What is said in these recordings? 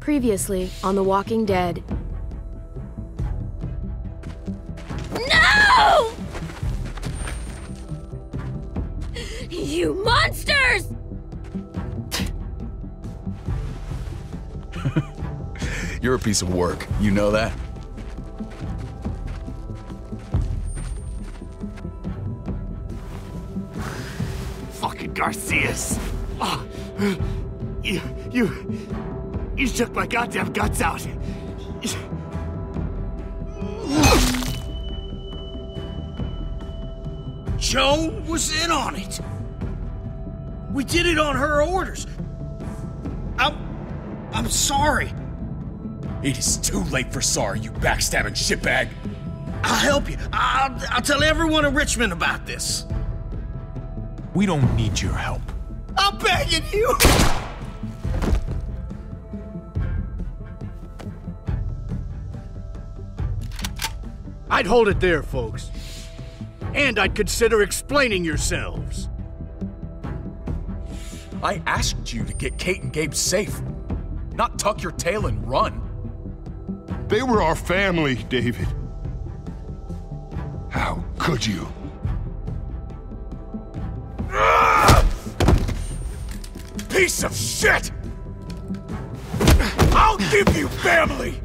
Previously on The Walking Dead. No! You monsters! You're a piece of work, you know that? Fucking Garcias! Oh, you shook my goddamn guts out! Joan was in on it! We did it on her orders! I'm sorry! It is too late for sorry, you backstabbing shitbag! I'll help you. I'll tell everyone in Richmond about this. We don't need your help. I'm begging you! I'd hold it there, folks. And I'd consider explaining yourselves. I asked you to get Kate and Gabe safe, not tuck your tail and run. They were our family, David. How could you? Piece of shit! I'll give you family!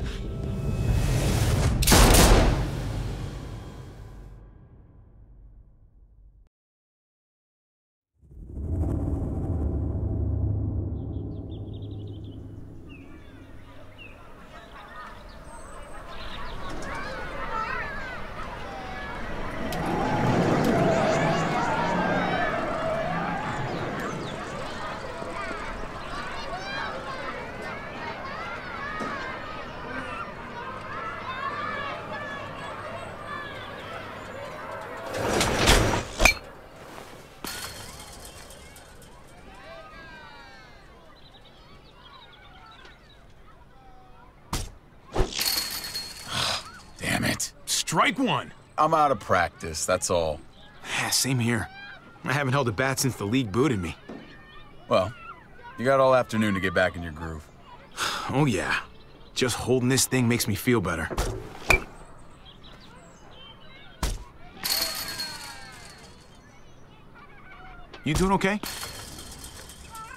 Strike one. I'm out of practice, that's all. Same here. I haven't held a bat since the league booted me. Well, you got all afternoon to get back in your groove. Oh yeah. Just holding this thing makes me feel better. You doing okay?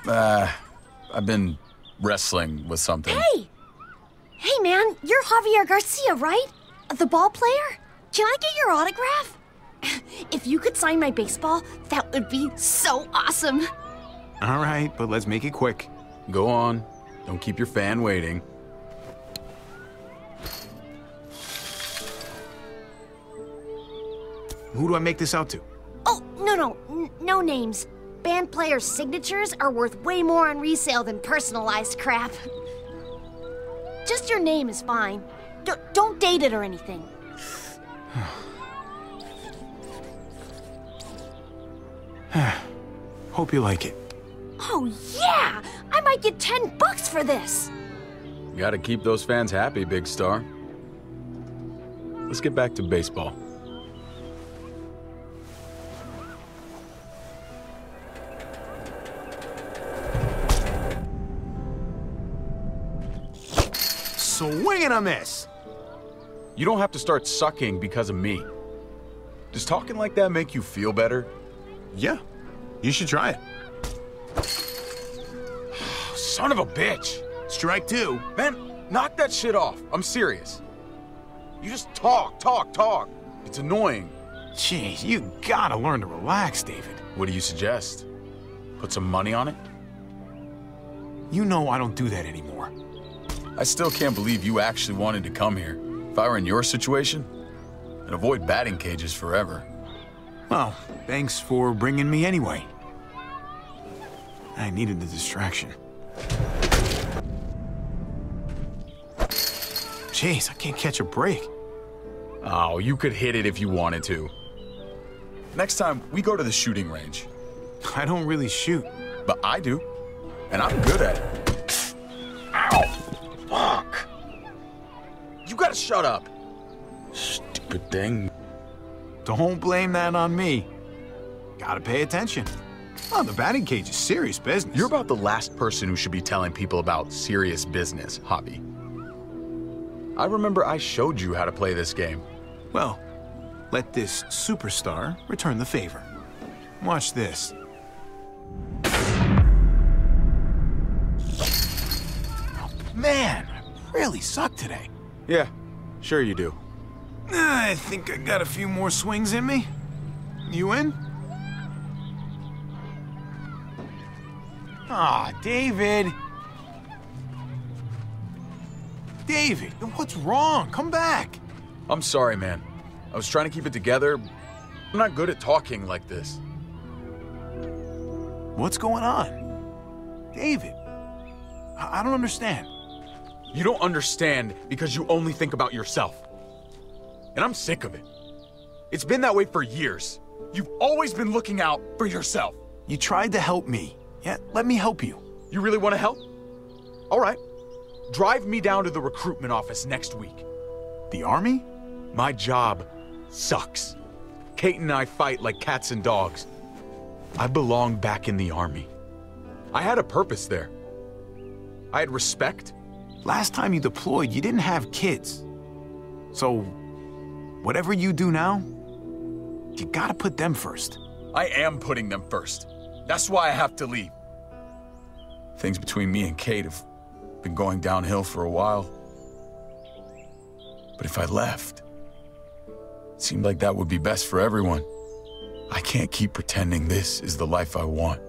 I've been wrestling with something. Hey man, you're Javier Garcia, right? The ball player? Can I get your autograph? If you could sign my baseball, that would be so awesome. All right, but let's make it quick. Go on. Don't keep your fan waiting. Who do I make this out to? Oh, no names. Band players' signatures are worth way more on resale than personalized crap. Just your name is fine. Don't date it or anything. Hope you like it. Oh, yeah! I might get $10 for this! You gotta keep those fans happy, Big Star. Let's get back to baseball. Swing and a miss! You don't have to start sucking because of me. Does talking like that make you feel better? Yeah, you should try it. Son of a bitch! Strike two. Man, knock that shit off. I'm serious. You just talk. It's annoying. Jeez, you gotta learn to relax, David. What do you suggest? Put some money on it? You know I don't do that anymore. I still can't believe you actually wanted to come here. If I were in your situation, I'd avoid batting cages forever. Well, thanks for bringing me anyway. I needed the distraction. Jeez, I can't catch a break. Oh, you could hit it if you wanted to. Next time, we go to the shooting range. I don't really shoot. But I do. And I'm good at it. Ow! Fuck! You gotta shut up! Stupid thing. Don't blame that on me. Gotta pay attention. Oh, the batting cage is serious business. You're about the last person who should be telling people about serious business, Javi. I remember I showed you how to play this game. Well, let this superstar return the favor. Watch this. Man, I really suck today. Yeah, sure you do. I think I got a few more swings in me. You in? Aw, David. David, what's wrong? Come back. I'm sorry, man. I was trying to keep it together. I'm not good at talking like this. What's going on? David, I don't understand. You don't understand because you only think about yourself. And I'm sick of it. It's been that way for years. You've always been looking out for yourself. You tried to help me. Yeah, let me help you. You really want to help? All right. Drive me down to the recruitment office next week. The Army? My job sucks. Kate and I fight like cats and dogs. I belong back in the Army. I had a purpose there. I had respect. Last time you deployed, you didn't have kids. So, whatever you do now, you gotta put them first. I am putting them first. That's why I have to leave. Things between me and Kate have been going downhill for a while. But if I left, it seemed like that would be best for everyone. I can't keep pretending this is the life I want.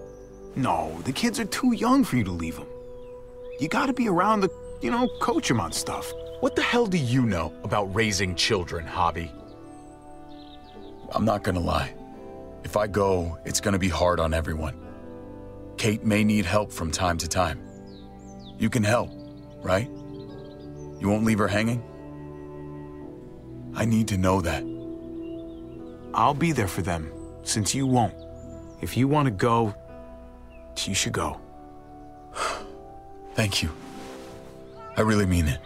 No, the kids are too young for you to leave them. You gotta be around to, you know, coach them on stuff. What the hell do you know about raising children, Javi? I'm not gonna lie. If I go, it's gonna be hard on everyone. Kate may need help from time to time. You can help, right? You won't leave her hanging? I need to know that. I'll be there for them, since you won't. If you want to go, you should go. Thank you. I really mean it.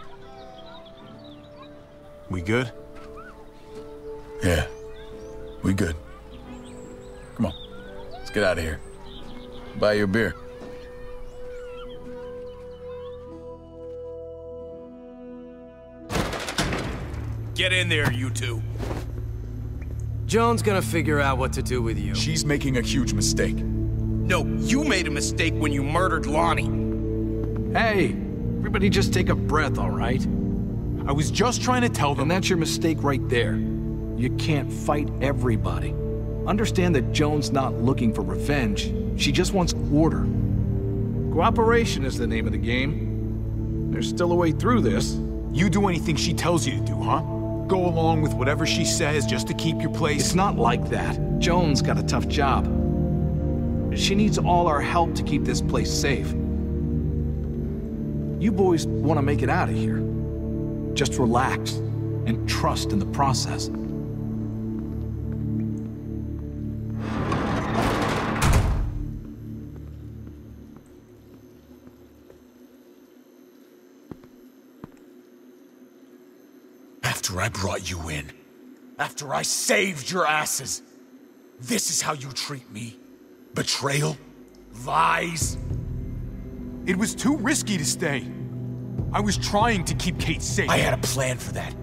We good? Yeah, we good. Come on, let's get out of here. Buy you a beer. Get in there, you two. Joan's gonna figure out what to do with you. She's making a huge mistake. No, you made a mistake when you murdered Lonnie. Hey, everybody just take a breath, all right? I was just trying to tell them. And that's your mistake right there. You can't fight everybody. Understand that Joan's not looking for revenge. She just wants order. Cooperation is the name of the game. There's still a way through this. You do anything she tells you to do, huh? Go along with whatever she says just to keep your place? It's not like that. Joan's got a tough job. She needs all our help to keep this place safe. You boys want to make it out of here. Just relax and trust in the process. After I brought you in, after I saved your asses, this is how you treat me? Betrayal? Lies? It was too risky to stay. I was trying to keep Kate safe. I had a plan for that.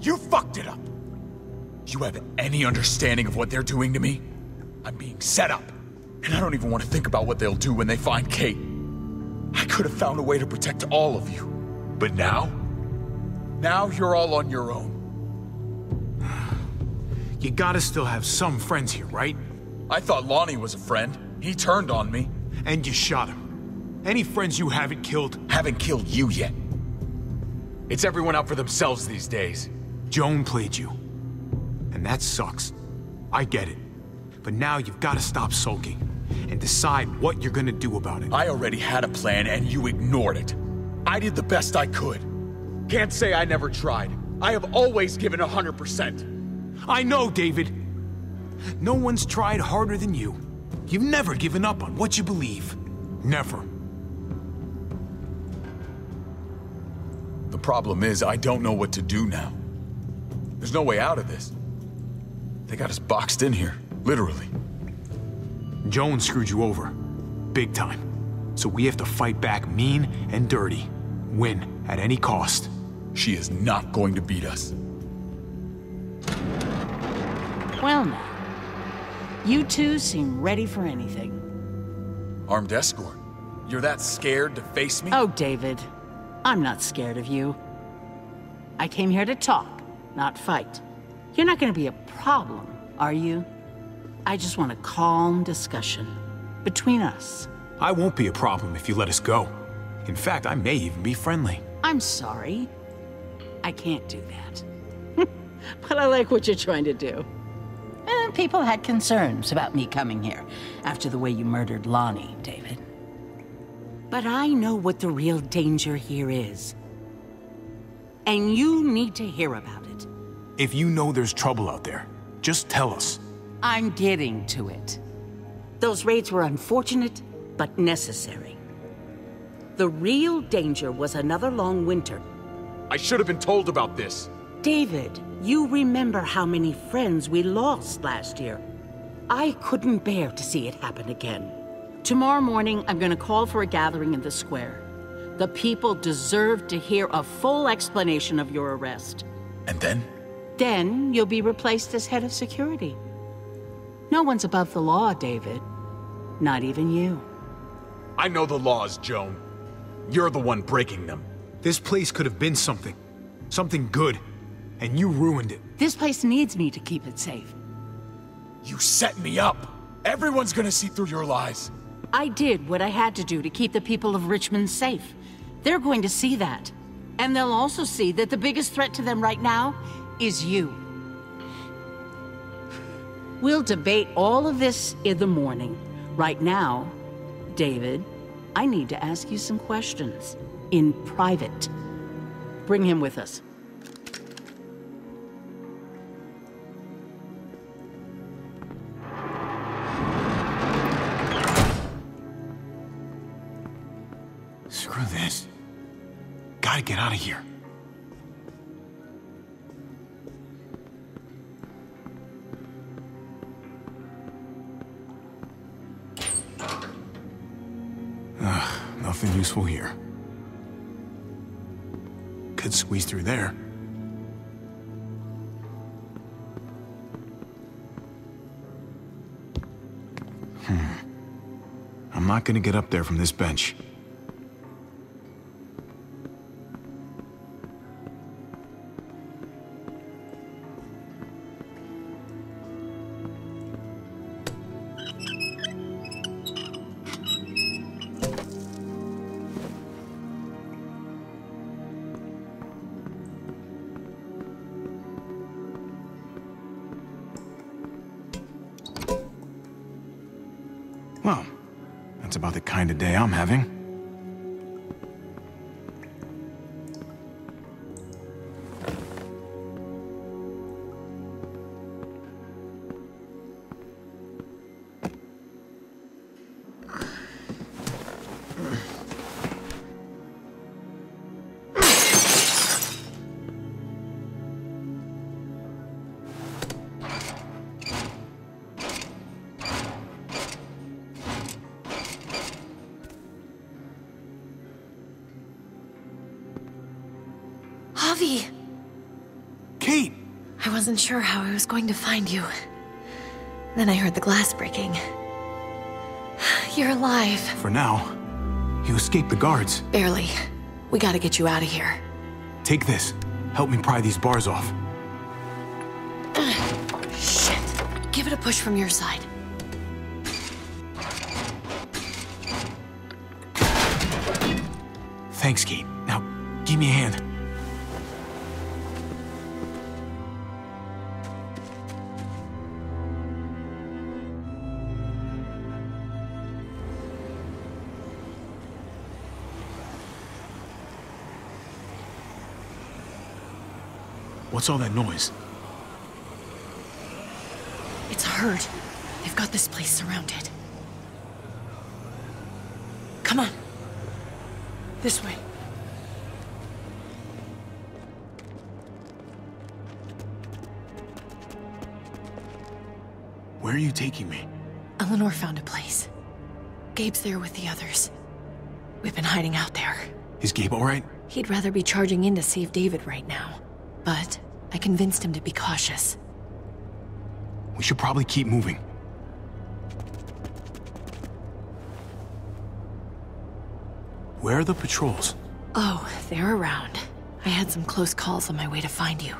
You fucked it up. Do you have any understanding of what they're doing to me? I'm being set up, and I don't even want to think about what they'll do when they find Kate. I could have found a way to protect all of you, but now? Now you're all on your own. You gotta still have some friends here, right? I thought Lonnie was a friend. He turned on me. And you shot him. Any friends you haven't killed? Haven't killed you yet. It's everyone out for themselves these days. Joan played you. And that sucks. I get it. But now you've gotta stop sulking and decide what you're gonna do about it. I already had a plan and you ignored it. I did the best I could. Can't say I never tried. I have always given 100%. I know, David. No one's tried harder than you. You've never given up on what you believe. Never. The problem is, I don't know what to do now. There's no way out of this. They got us boxed in here, literally. Joan screwed you over. Big time. So we have to fight back mean and dirty. Win at any cost. She is not going to beat us. Well now, you two seem ready for anything. Armed escort? You're that scared to face me? Oh, David. I'm not scared of you. I came here to talk, not fight. You're not going to be a problem, are you? I just want a calm discussion between us. I won't be a problem if you let us go. In fact, I may even be friendly. I'm sorry. I can't do that. But I like what you're trying to do. And people had concerns about me coming here after the way you murdered Lonnie, David. But I know what the real danger here is. And you need to hear about it. If you know there's trouble out there, just tell us. I'm getting to it. Those raids were unfortunate, but necessary. The real danger was another long winter. I should have been told about this. David, you remember how many friends we lost last year. I couldn't bear to see it happen again. Tomorrow morning, I'm going to call for a gathering in the square. The people deserve to hear a full explanation of your arrest. And then? Then you'll be replaced as head of security. No one's above the law, David. Not even you. I know the laws, Joan. You're the one breaking them. This place could have been something. Something good. And you ruined it. This place needs me to keep it safe. You set me up! Everyone's gonna see through your lies. I did what I had to do to keep the people of Richmond safe. They're going to see that. And they'll also see that the biggest threat to them right now is you. We'll debate all of this in the morning. Right now, David, I need to ask you some questions. In private. Bring him with us. Screw this. Gotta get out of here. Nothing useful here. Could squeeze through there. I'm not gonna get up there from this bench. The day I'm having. Kate! I wasn't sure how I was going to find you. Then I heard the glass breaking. You're alive. For now. You escaped the guards. Barely. We gotta get you out of here. Take this. Help me pry these bars off. Shit. Give it a push from your side. Thanks, Kate. Now, give me a hand. What's all that noise? It's a herd. They've got this place surrounded. Come on. This way. Where are you taking me? Eleanor found a place. Gabe's there with the others. We've been hiding out there. Is Gabe all right? He'd rather be charging in to save David right now. But I convinced him to be cautious. We should probably keep moving. Where are the patrols? Oh, they're around. I had some close calls on my way to find you.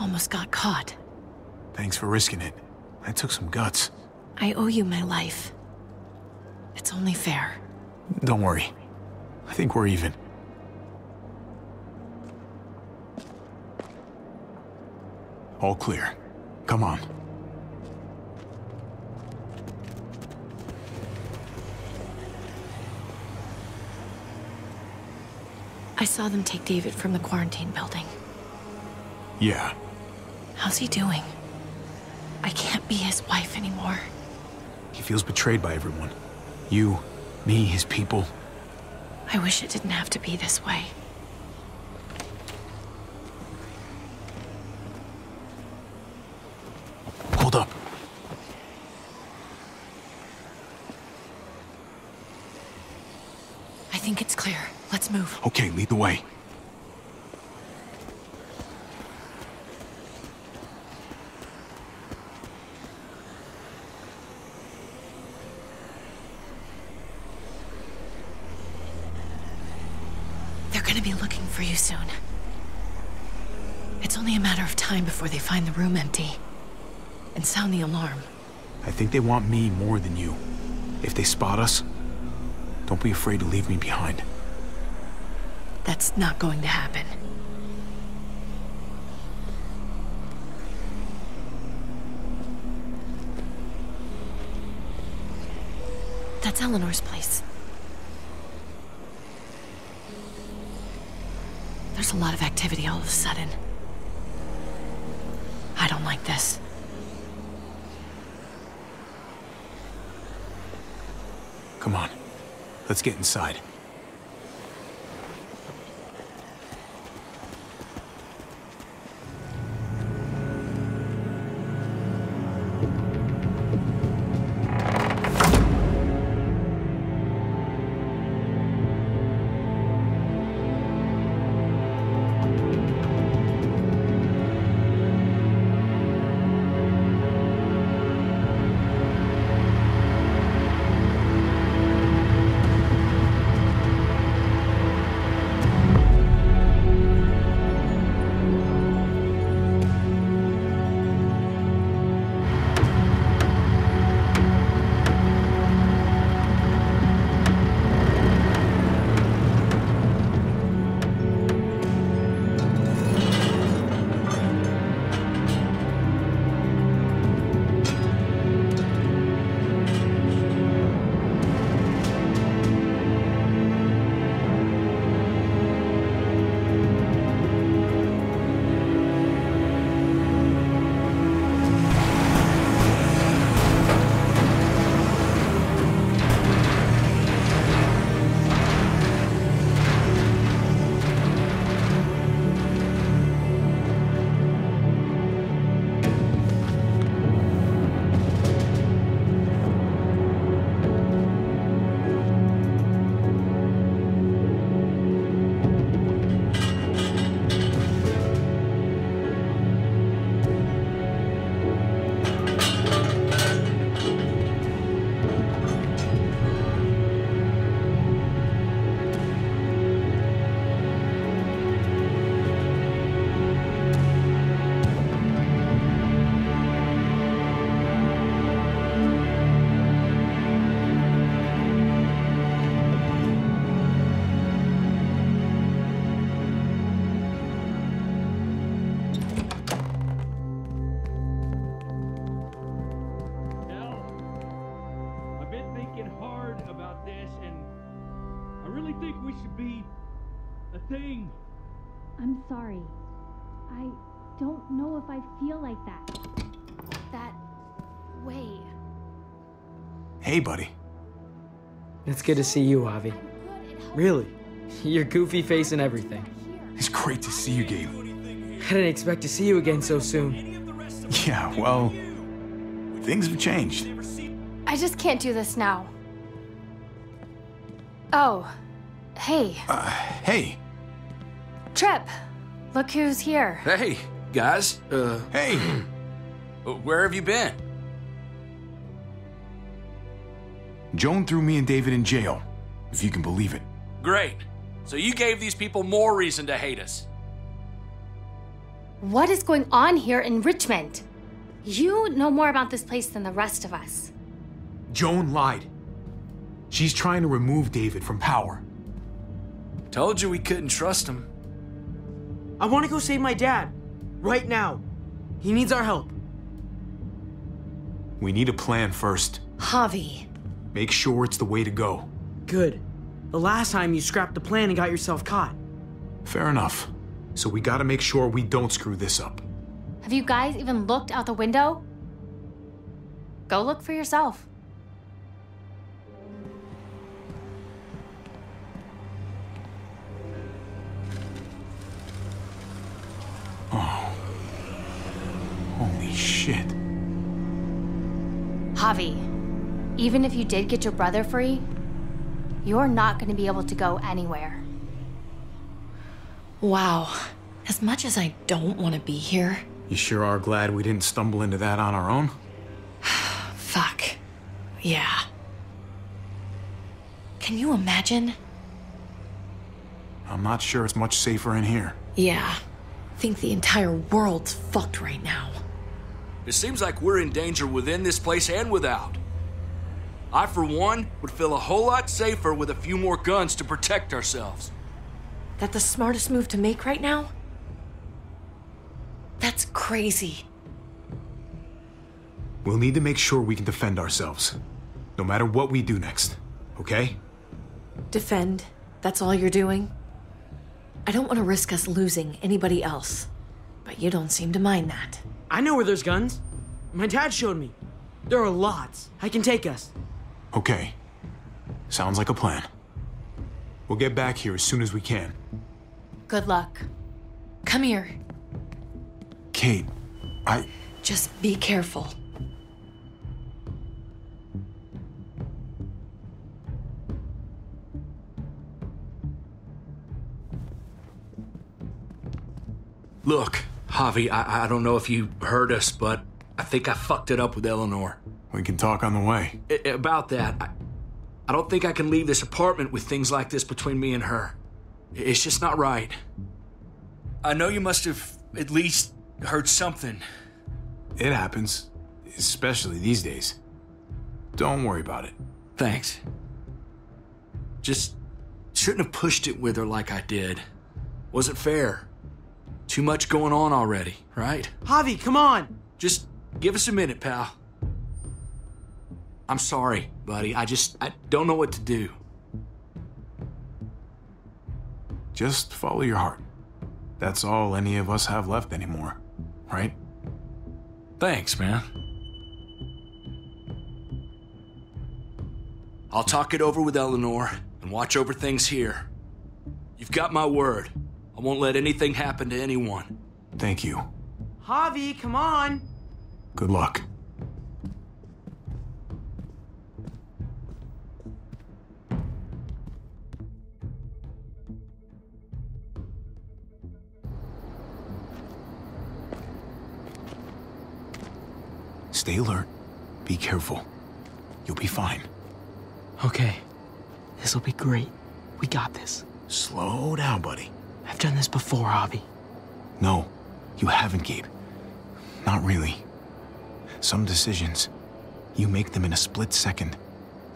Almost got caught. Thanks for risking it. That took some guts. I owe you my life. It's only fair. Don't worry. I think we're even. All clear. Come on. I saw them take David from the quarantine building. Yeah. How's he doing? I can't be his wife anymore. He feels betrayed by everyone. You, me, his people. I wish it didn't have to be this way. Hold up. I think it's clear. Let's move. Okay, lead the way. For you soon. It's only a matter of time before they find the room empty and sound the alarm. I think they want me more than you. If they spot us, don't be afraid to leave me behind. That's not going to happen. That's Eleanor's place. There's a lot of activity all of a sudden. I don't like this. Come on, let's get inside. Hey, buddy. It's good to see you, Avi. Really. Your goofy face and everything. It's great to see you, Gabe. I didn't expect to see you again so soon. Yeah, well, things have changed. I just can't do this now. Oh, hey. Hey. Tripp, look who's here. Hey, guys. Hey. Where have you been? Joan threw me and David in jail, if you can believe it. Great. So you gave these people more reason to hate us. What is going on here in Richmond? You know more about this place than the rest of us. Joan lied. She's trying to remove David from power. Told you we couldn't trust him. I want to go save my dad. Right now. He needs our help. We need a plan first. Javi. Make sure it's the way to go. Good. The last time you scrapped the plan and got yourself caught. Fair enough. So we gotta make sure we don't screw this up. Have you guys even looked out the window? Go look for yourself. Oh. Holy shit. Javi, even if you did get your brother free, you're not going to be able to go anywhere. Wow. As much as I don't want to be here... You sure are glad we didn't stumble into that on our own? Fuck. Yeah. Can you imagine? I'm not sure it's much safer in here. Yeah. I think the entire world's fucked right now. It seems like we're in danger within this place and without. I, for one, would feel a whole lot safer with a few more guns to protect ourselves. That the smartest move to make right now? That's crazy. We'll need to make sure we can defend ourselves, no matter what we do next, okay? Defend? That's all you're doing? I don't want to risk us losing anybody else, but you don't seem to mind that. I know where there's guns. My dad showed me. There are lots. I can take us. Okay. Sounds like a plan. We'll get back here as soon as we can. Good luck. Come here. Kate, I... Just be careful. Look, Javi, I don't know if you heard us, but I think I fucked it up with Eleanor. We can talk on the way. About that, I don't think I can leave this apartment with things like this between me and her. It's just not right. I know you must have at least heard something. It happens, especially these days. Don't worry about it. Thanks. Just shouldn't have pushed it with her like I did. Wasn't fair. Too much going on already, right? Javi, come on! Just give us a minute, pal. I'm sorry, buddy. I don't know what to do. Just follow your heart. That's all any of us have left anymore, right? Thanks, man. I'll talk it over with Eleanor and watch over things here. You've got my word. I won't let anything happen to anyone. Thank you. Javi, come on! Good luck. Stay alert. Be careful. You'll be fine. Okay. This'll be great. We got this. Slow down, buddy. I've done this before, Javi. No, you haven't, Gabe. Not really. Some decisions, you make them in a split second,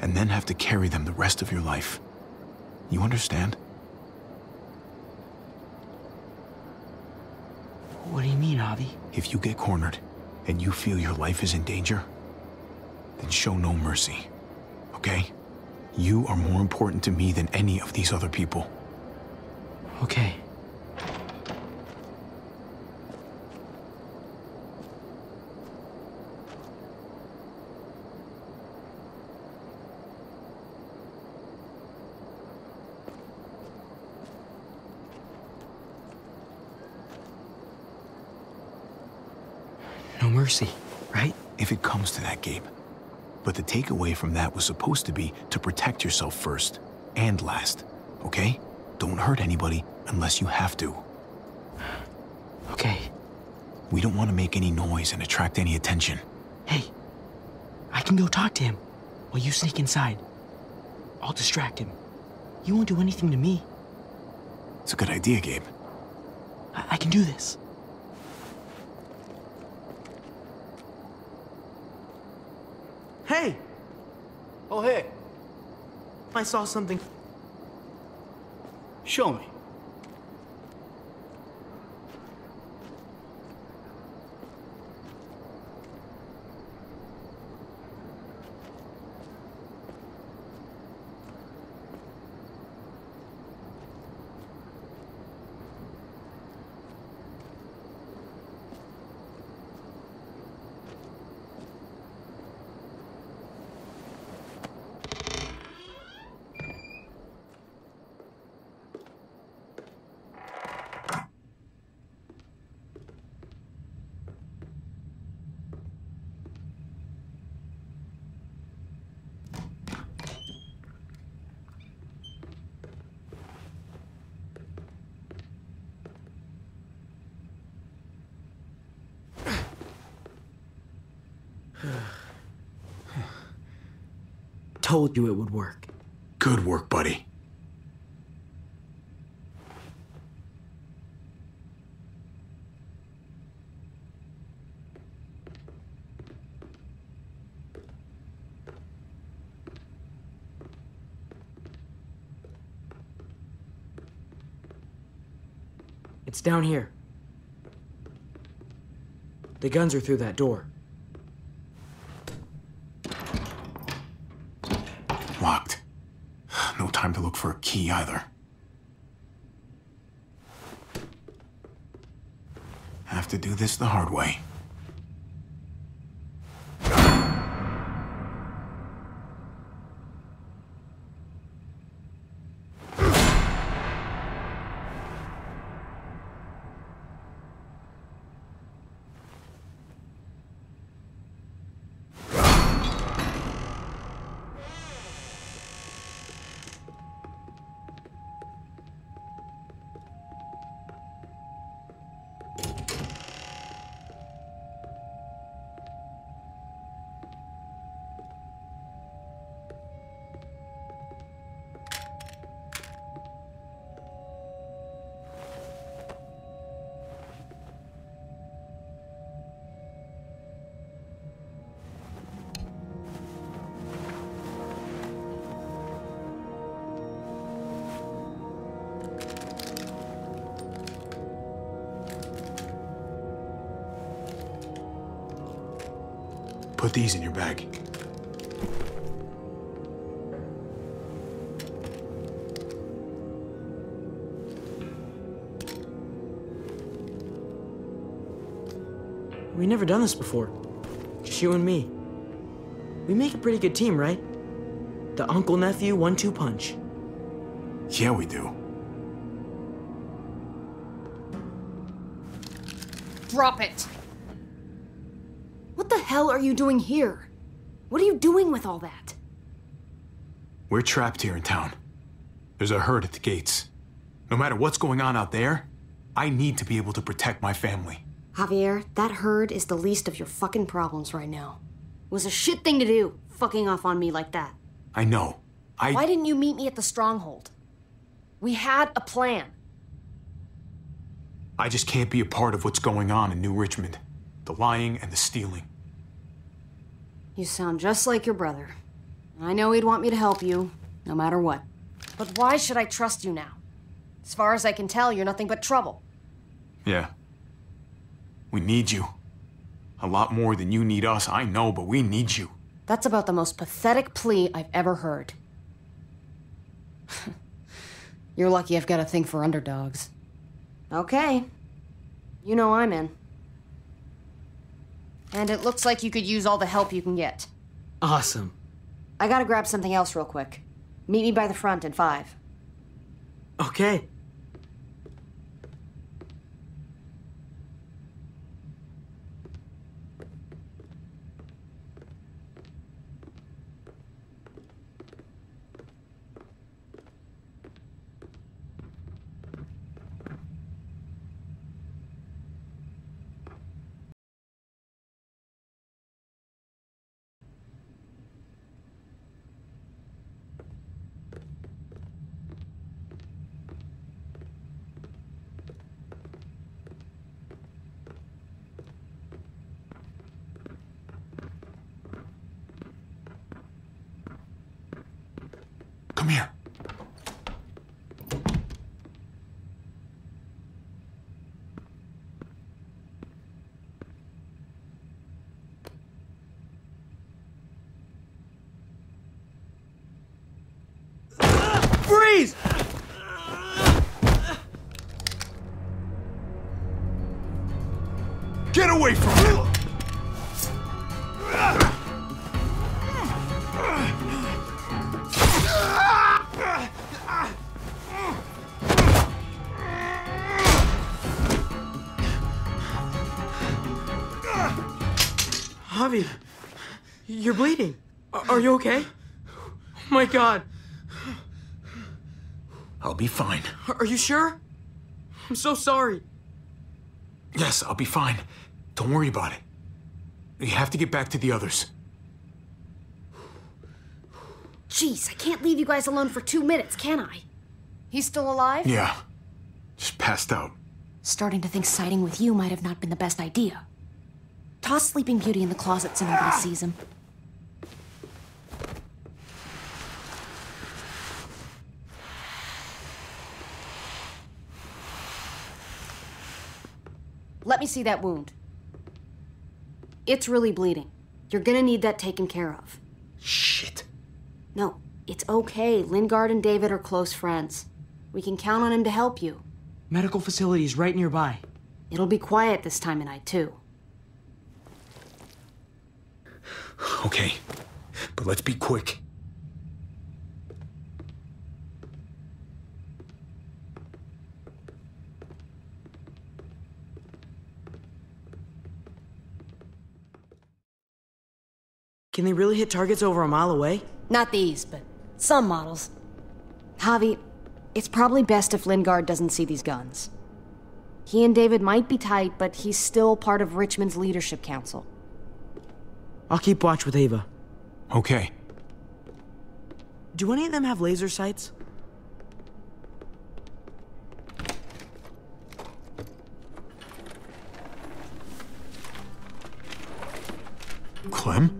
and then have to carry them the rest of your life. You understand? What do you mean, Javi? If you get cornered, and you feel your life is in danger, then show no mercy, okay? You are more important to me than any of these other people. Okay. No mercy, right? If it comes to that, Gabe, But the takeaway from that was supposed to be to protect yourself first and last, okay? Don't hurt anybody unless you have to. Okay. We don't want to make any noise and attract any attention. Hey, I can go talk to him while you sneak inside. I'll distract him. You won't do anything to me. It's a good idea, Gabe. I can do this. Hey! Oh, hey. I saw something. Show me. Told you it would work. Good work, buddy. It's down here. The guns are through that door. Locked. No time to look for a key either. Have to do this the hard way. Put these in your bag. We've never done this before. Just you and me. We make a pretty good team, right? The uncle-nephew 1-2 punch. Yeah, we do. Drop it! What the hell are you doing here? What are you doing with all that? We're trapped here in town. There's a herd at the gates. No matter what's going on out there, I need to be able to protect my family. Javier, that herd is the least of your fucking problems right now. It was a shit thing to do, fucking off on me like that. I know. Why didn't you meet me at the stronghold? We had a plan. I just can't be a part of what's going on in New Richmond. The lying and the stealing. You sound just like your brother. I know he'd want me to help you, no matter what. But why should I trust you now? As far as I can tell, you're nothing but trouble. Yeah. We need you. A lot more than you need us, I know, but we need you. That's about the most pathetic plea I've ever heard. You're lucky I've got a thing for underdogs. Okay. You know I'm in. And it looks like you could use all the help you can get. Awesome. I gotta grab something else real quick. Meet me by the front in 5. Okay. Come here. Freeze! Get away from me! Javier, you're bleeding. Are you okay? Oh my God. I'll be fine. Are you sure? I'm so sorry. Yes, I'll be fine. Don't worry about it. We have to get back to the others. Jeez, I can't leave you guys alone for 2 minutes, can I? He's still alive? Yeah. Just passed out. Starting to think siding with you might have not been the best idea. Toss Sleeping Beauty in the closet so nobody sees him. Let me see that wound. It's really bleeding. You're gonna need that taken care of. Shit. No, it's okay. Lingard and David are close friends. We can count on him to help you. Medical facility is right nearby. It'll be quiet this time of night, too. Okay, but let's be quick. Can they really hit targets over a mile away? Not these, but some models. Javi, it's probably best if Lingard doesn't see these guns. He and David might be tight, but he's still part of Richmond's leadership council. I'll keep watch with Ava. Okay. Do any of them have laser sights? Clem?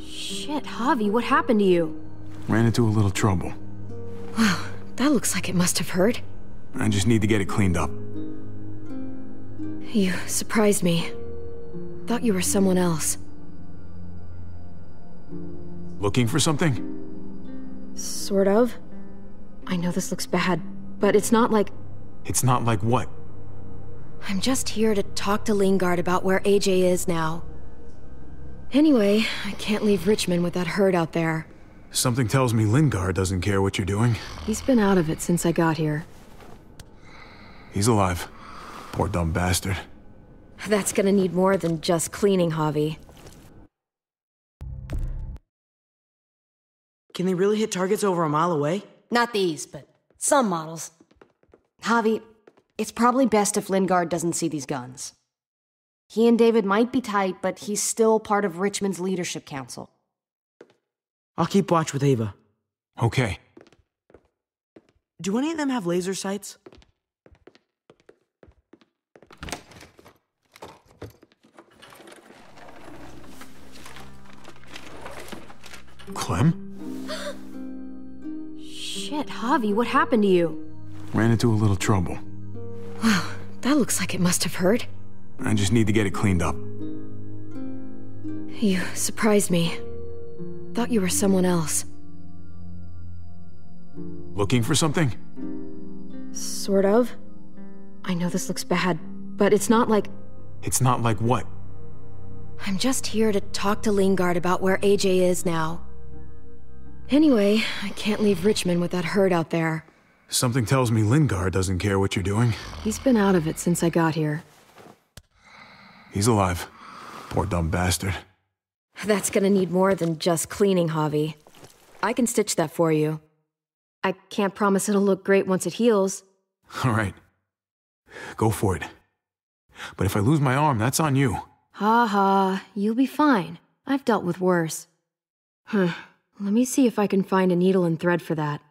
Shit, Javi, what happened to you? Ran into a little trouble. Wow, that looks like it must have hurt. I just need to get it cleaned up. You surprised me. I thought you were someone else. Looking for something? Sort of. I know this looks bad, but it's not like... It's not like what? I'm just here to talk to Lingard about where AJ is now. Anyway, I can't leave Richmond with that herd out there. Something tells me Lingard doesn't care what you're doing. He's been out of it since I got here. He's alive. Poor dumb bastard. That's gonna need more than just cleaning, Javi. Can they really hit targets over a mile away? Not these, but some models. Javi, it's probably best if Lingard doesn't see these guns. He and David might be tight, but he's still part of Richmond's leadership council. I'll keep watch with Ava. Okay. Do any of them have laser sights? Clem? Shit, Javi, what happened to you? Ran into a little trouble. Wow, that looks like it must have hurt. I just need to get it cleaned up. You surprised me. Thought you were someone else. Looking for something? Sort of. I know this looks bad, but it's not like... It's not like what? I'm just here to talk to Lingard about where AJ is now. Anyway, I can't leave Richmond with that herd out there. Something tells me Lingard doesn't care what you're doing. He's been out of it since I got here. He's alive. Poor dumb bastard. That's gonna need more than just cleaning, Javi. I can stitch that for you. I can't promise it'll look great once it heals. All right. Go for it. But if I lose my arm, that's on you. Ha ha, you'll be fine. I've dealt with worse. Huh. Let me see if I can find a needle and thread for that.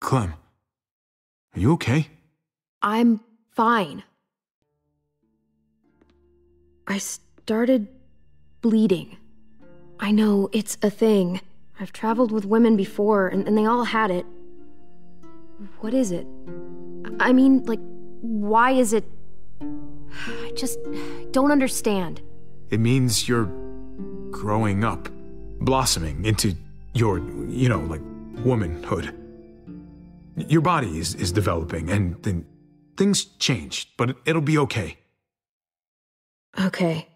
Clem, are you okay? I'm fine. I started bleeding. I know, it's a thing. I've traveled with women before, and they all had it. What is it? I mean, like, why is it... I just don't understand. It means you're growing up, blossoming into your, you know, like, womanhood. Your body is developing, and then things change, but it'll be okay. Okay.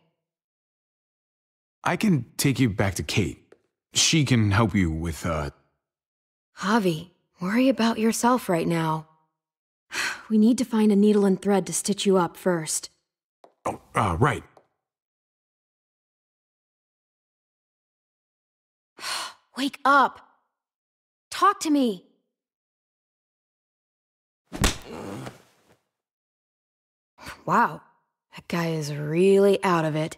I can take you back to Kate. She can help you with, Javi, worry about yourself right now. We need to find a needle and thread to stitch you up first. Oh, right. Wake up! Talk to me! Wow, that guy is really out of it.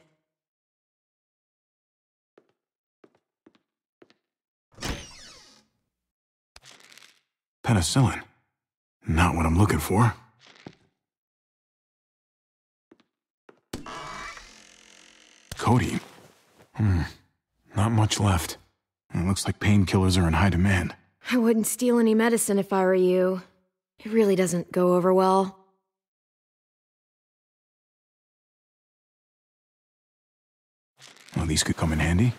Penicillin. Not what I'm looking for. Cody. Not much left. It looks like painkillers are in high demand. I wouldn't steal any medicine if I were you. It really doesn't go over well. Well, these could come in handy.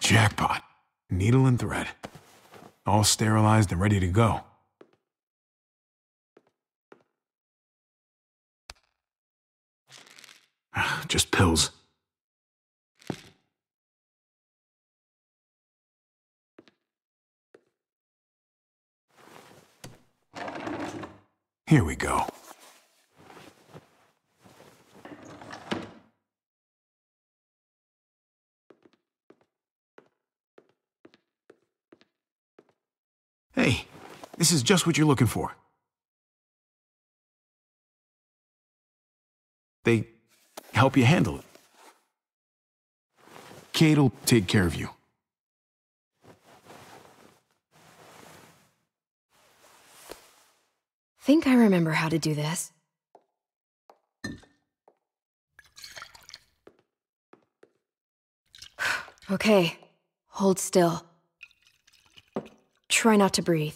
Jackpot. Needle and thread. All sterilized and ready to go. Just pills. Here we go. Hey, this is just what you're looking for. They help you handle it. Kate'll take care of you. Think I remember how to do this. Okay, hold still. Try not to breathe.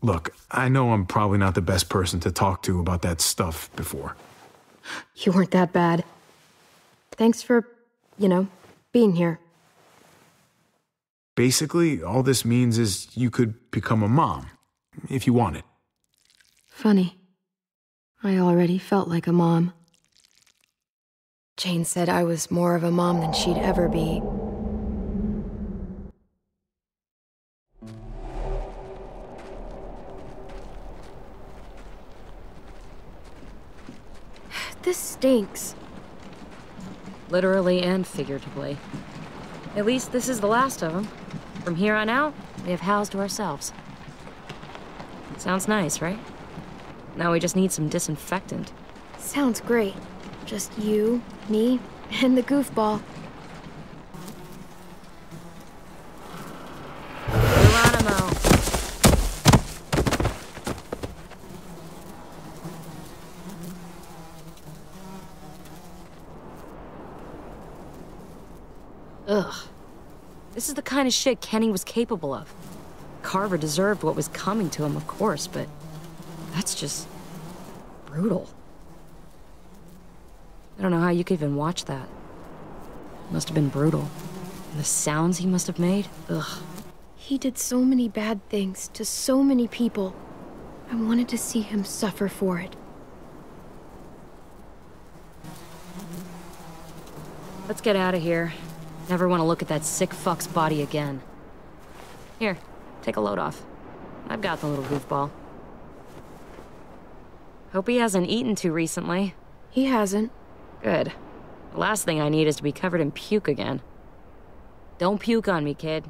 Look, I know I'm probably not the best person to talk to about that stuff before. You weren't that bad. Thanks for, you know, being here. Basically, all this means is you could become a mom, if you wanted. Funny. I already felt like a mom. Jane said I was more of a mom than she'd ever be. This stinks. Literally and figuratively. At least this is the last of them. From here on out, we have housed to ourselves. Sounds nice, right? Now we just need some disinfectant. Sounds great. Just you, me, and the goofball. Ugh. This is the kind of shit Kenny was capable of. Carver deserved what was coming to him, of course, but that's just brutal. I don't know how you could even watch that. It must have been brutal. And the sounds he must have made, ugh. He did so many bad things to so many people. I wanted to see him suffer for it. Let's get out of here. Never want to look at that sick fuck's body again. Here, take a load off. I've got the little goofball. Hope he hasn't eaten too recently. He hasn't. Good. The last thing I need is to be covered in puke again. Don't puke on me, kid.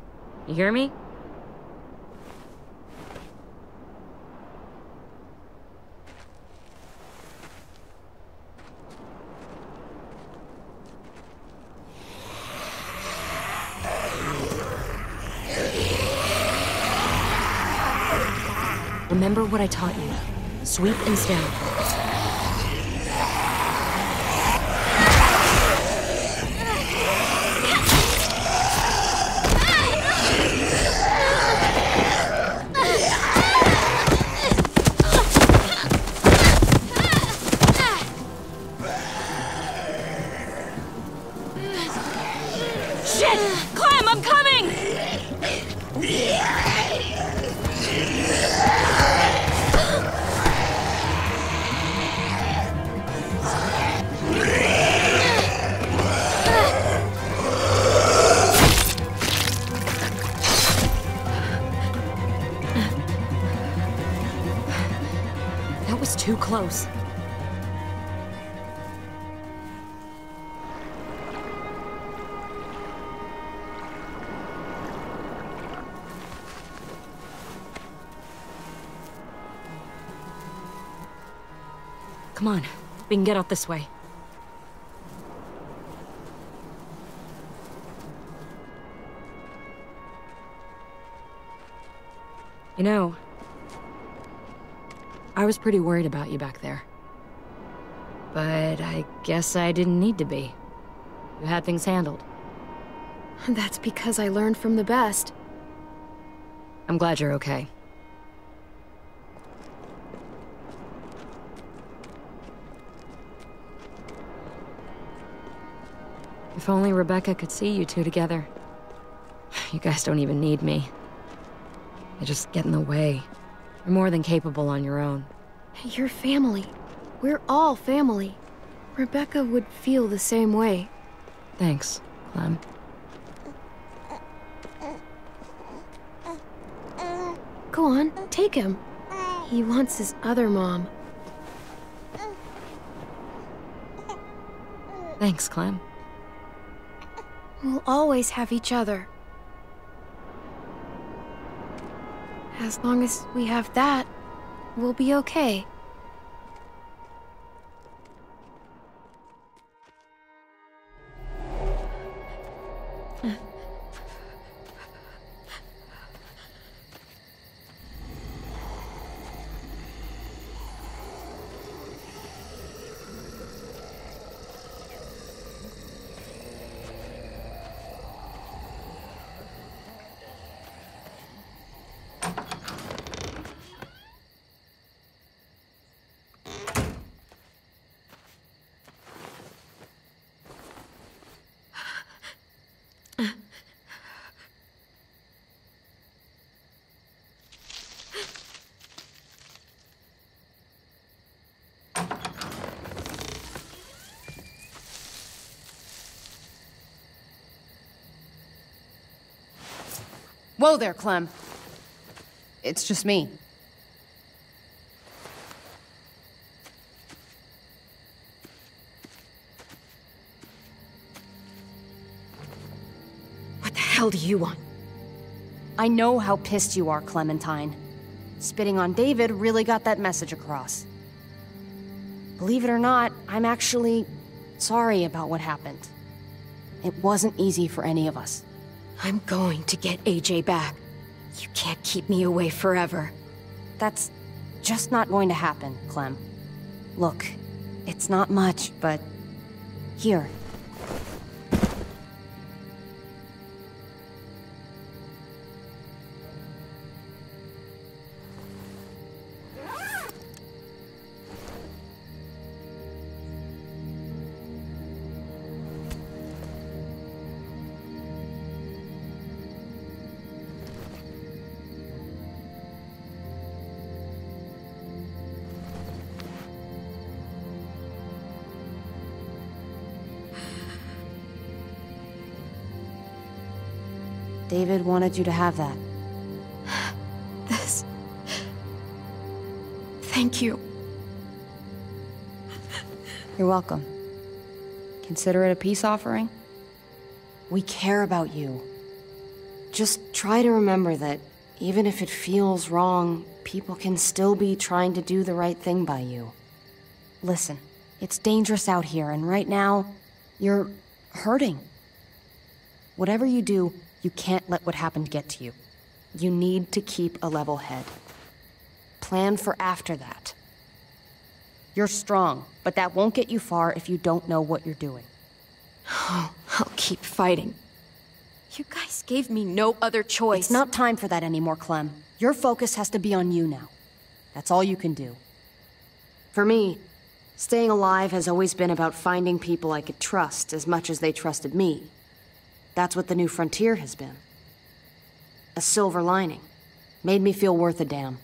You hear me? Remember what I taught you. Sweep and stab. Close. Come on, we can get out this way. You know, I was pretty worried about you back there. But I guess I didn't need to be. You had things handled. And that's because I learned from the best. I'm glad you're okay. If only Rebecca could see you two together. You guys don't even need me. They just get in the way. You're more than capable on your own. You're family. We're all family. Rebecca would feel the same way. Thanks, Clem. Go on, take him. He wants his other mom. Thanks, Clem. We'll always have each other. As long as we have that, we'll be okay. Whoa there, Clem. It's just me. What the hell do you want? I know how pissed you are, Clementine. Spitting on David really got that message across. Believe it or not, I'm actually sorry about what happened. It wasn't easy for any of us. I'm going to get AJ back. You can't keep me away forever. That's just not going to happen, Clem. Look, it's not much, but here. David wanted you to have that. This... Thank you. You're welcome. Consider it a peace offering. We care about you. Just try to remember that even if it feels wrong, people can still be trying to do the right thing by you. Listen, it's dangerous out here, and right now, you're hurting. Whatever you do, you can't let what happened get to you. You need to keep a level head. plan for after that. You're strong, but that won't get you far if you don't know what you're doing. Oh, I'll keep fighting. You guys gave me no other choice. It's not time for that anymore, Clem. Your focus has to be on you now. That's all you can do. For me, staying alive has always been about finding people I could trust as much as they trusted me. That's what the New Frontier has been. A silver lining. Made me feel worth a damn.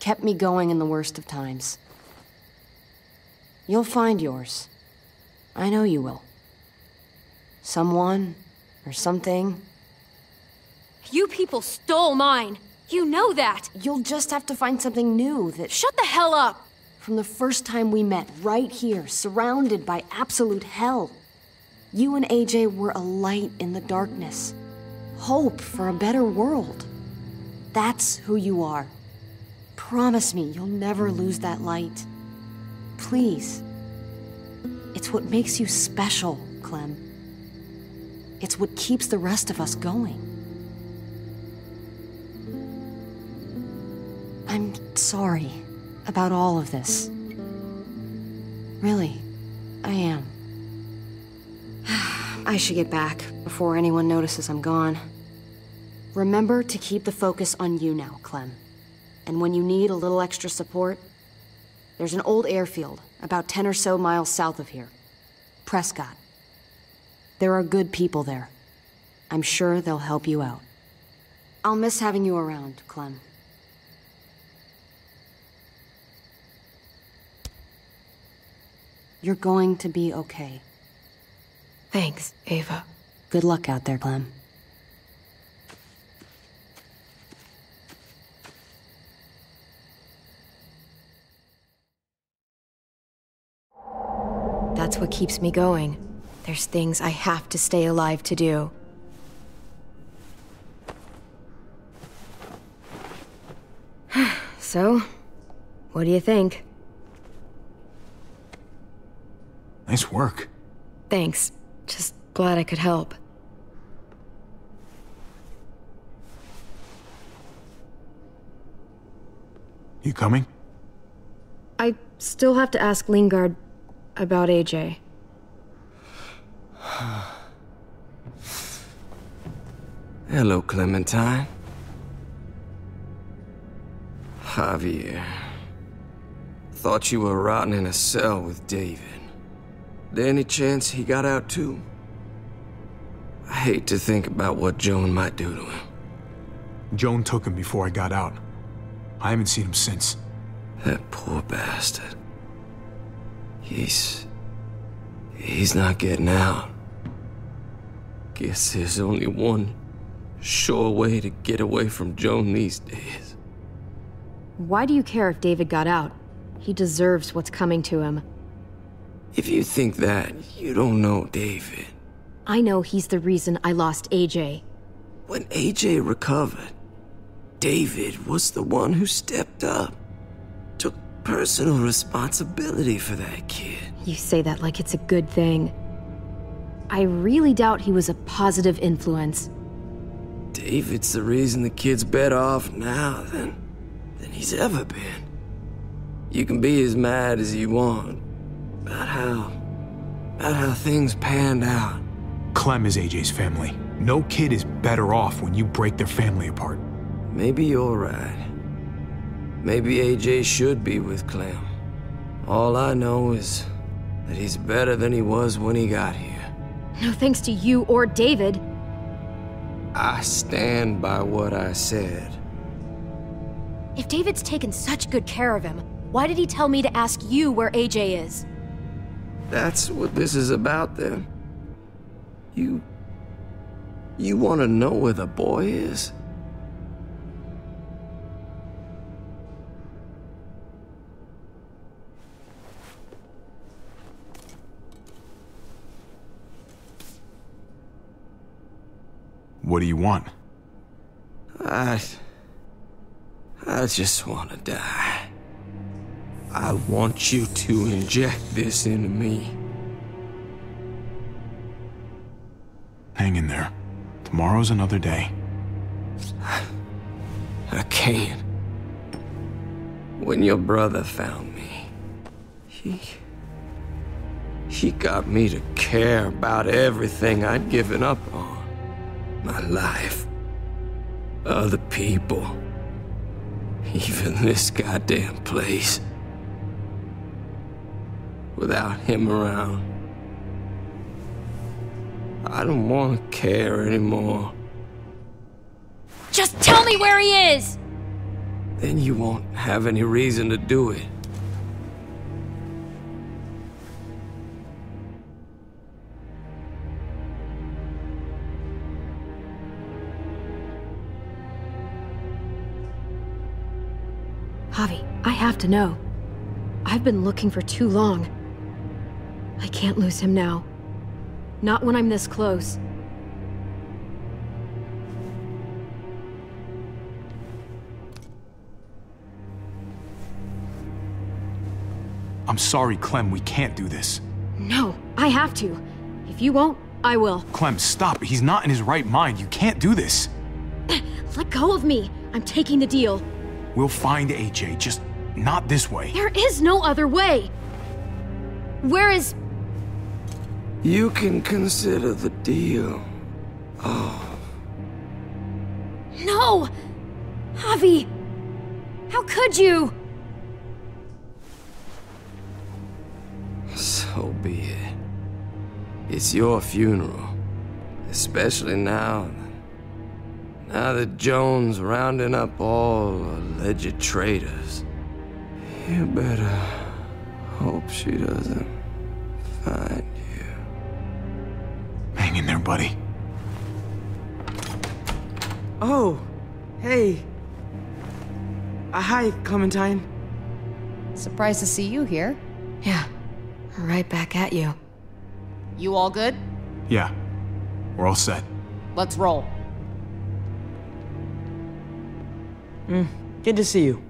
Kept me going in the worst of times. You'll find yours. I know you will. Someone, or something. You people stole mine! You know that! You'll just have to find something new that— Shut the hell up! From the first time we met, right here, surrounded by absolute hell. You and AJ were a light in the darkness. Hope for a better world. That's who you are. Promise me you'll never lose that light. Please. It's what makes you special, Clem. It's what keeps the rest of us going. I'm sorry about all of this. Really, I am. I should get back before anyone notices I'm gone. Remember to keep the focus on you now, Clem. And when you need a little extra support, there's an old airfield about 10 or so miles south of here. Prescott. There are good people there. I'm sure they'll help you out. I'll miss having you around, Clem. You're going to be okay. Thanks, Ava. Good luck out there, Clem. That's what keeps me going. There's things I have to stay alive to do. So, what do you think? Nice work. Thanks. Just glad I could help. You coming? I still have to ask Lingard about AJ. Hello, Clementine. Javier. Thought you were rotting in a cell with David. There any chance he got out too? I hate to think about what Joan might do to him. Joan took him before I got out. I haven't seen him since. That poor bastard. He's not getting out. Guess there's only one sure way to get away from Joan these days. Why do you care if David got out? He deserves what's coming to him. If you think that, you don't know David. I know he's the reason I lost AJ. When AJ recovered, David was the one who stepped up. Took personal responsibility for that kid. You say that like it's a good thing. I really doubt he was a positive influence. David's the reason the kid's better off now than he's ever been. You can be as mad as you want about how things panned out. Clem is AJ's family. No kid is better off when you break their family apart. Maybe you're right. Maybe AJ should be with Clem. All I know is that he's better than he was when he got here. No thanks to you or David. I stand by what I said. If David's taken such good care of him, why did he tell me to ask you where AJ is? That's what this is about, then. You want to know where the boy is? What do you want? I just want to die. I want you to inject this into me. Hang in there. Tomorrow's another day. I can't. When your brother found me, he got me to care about everything I'd given up on. My life, other people, even this goddamn place. Without him around, I don't want to care anymore. Just tell me where he is! Then you won't have any reason to do it. Javi, I have to know. I've been looking for too long. I can't lose him now. Not when I'm this close. I'm sorry, Clem, we can't do this. No, I have to. If you won't, I will. Clem, stop. He's not in his right mind. You can't do this. Let go of me. I'm taking the deal. We'll find AJ, just not this way. There is no other way. Where is... You can consider the deal. Oh. No! Javi! How could you? So be it. It's your funeral. Especially now. Now that Joan's rounding up all alleged traitors. You better hope she doesn't find you. Hang in there, buddy. Oh, hey. Hi, Clementine. Surprised to see you here. Yeah. Right back at you. You all good? Yeah. We're all set. Let's roll. Good to see you.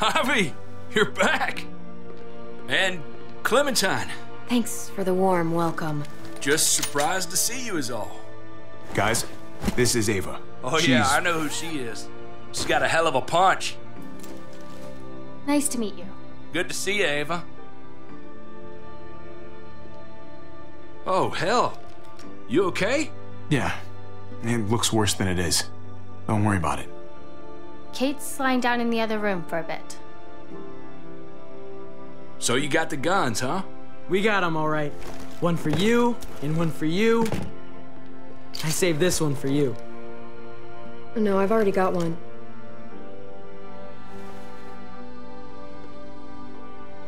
Javi, you're back! And Clementine. Thanks for the warm welcome. Just surprised to see you is all. Guys, this is Ava. Oh yeah, I know who she is. She's got a hell of a punch. Nice to meet you. Good to see you, Ava. Oh, hell. You okay? Yeah. It looks worse than it is. Don't worry about it. Kate's lying down in the other room for a bit. So you got the guns, huh? We got them, all right. One for you, and one for you. I saved this one for you. No, I've already got one.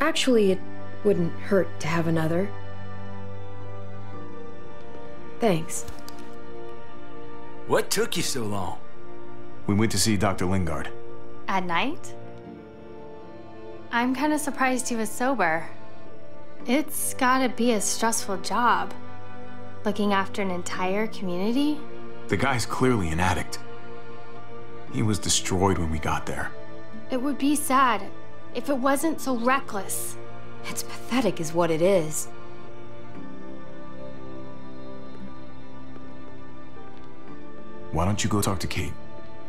Actually, it wouldn't hurt to have another. Thanks. What took you so long? We went to see Dr. Lingard. At night? I'm kind of surprised he was sober. It's gotta be a stressful job. Looking after an entire community? The guy's clearly an addict. He was destroyed when we got there. It would be sad if it wasn't so reckless. It's pathetic is what it is. Why don't you go talk to Kate,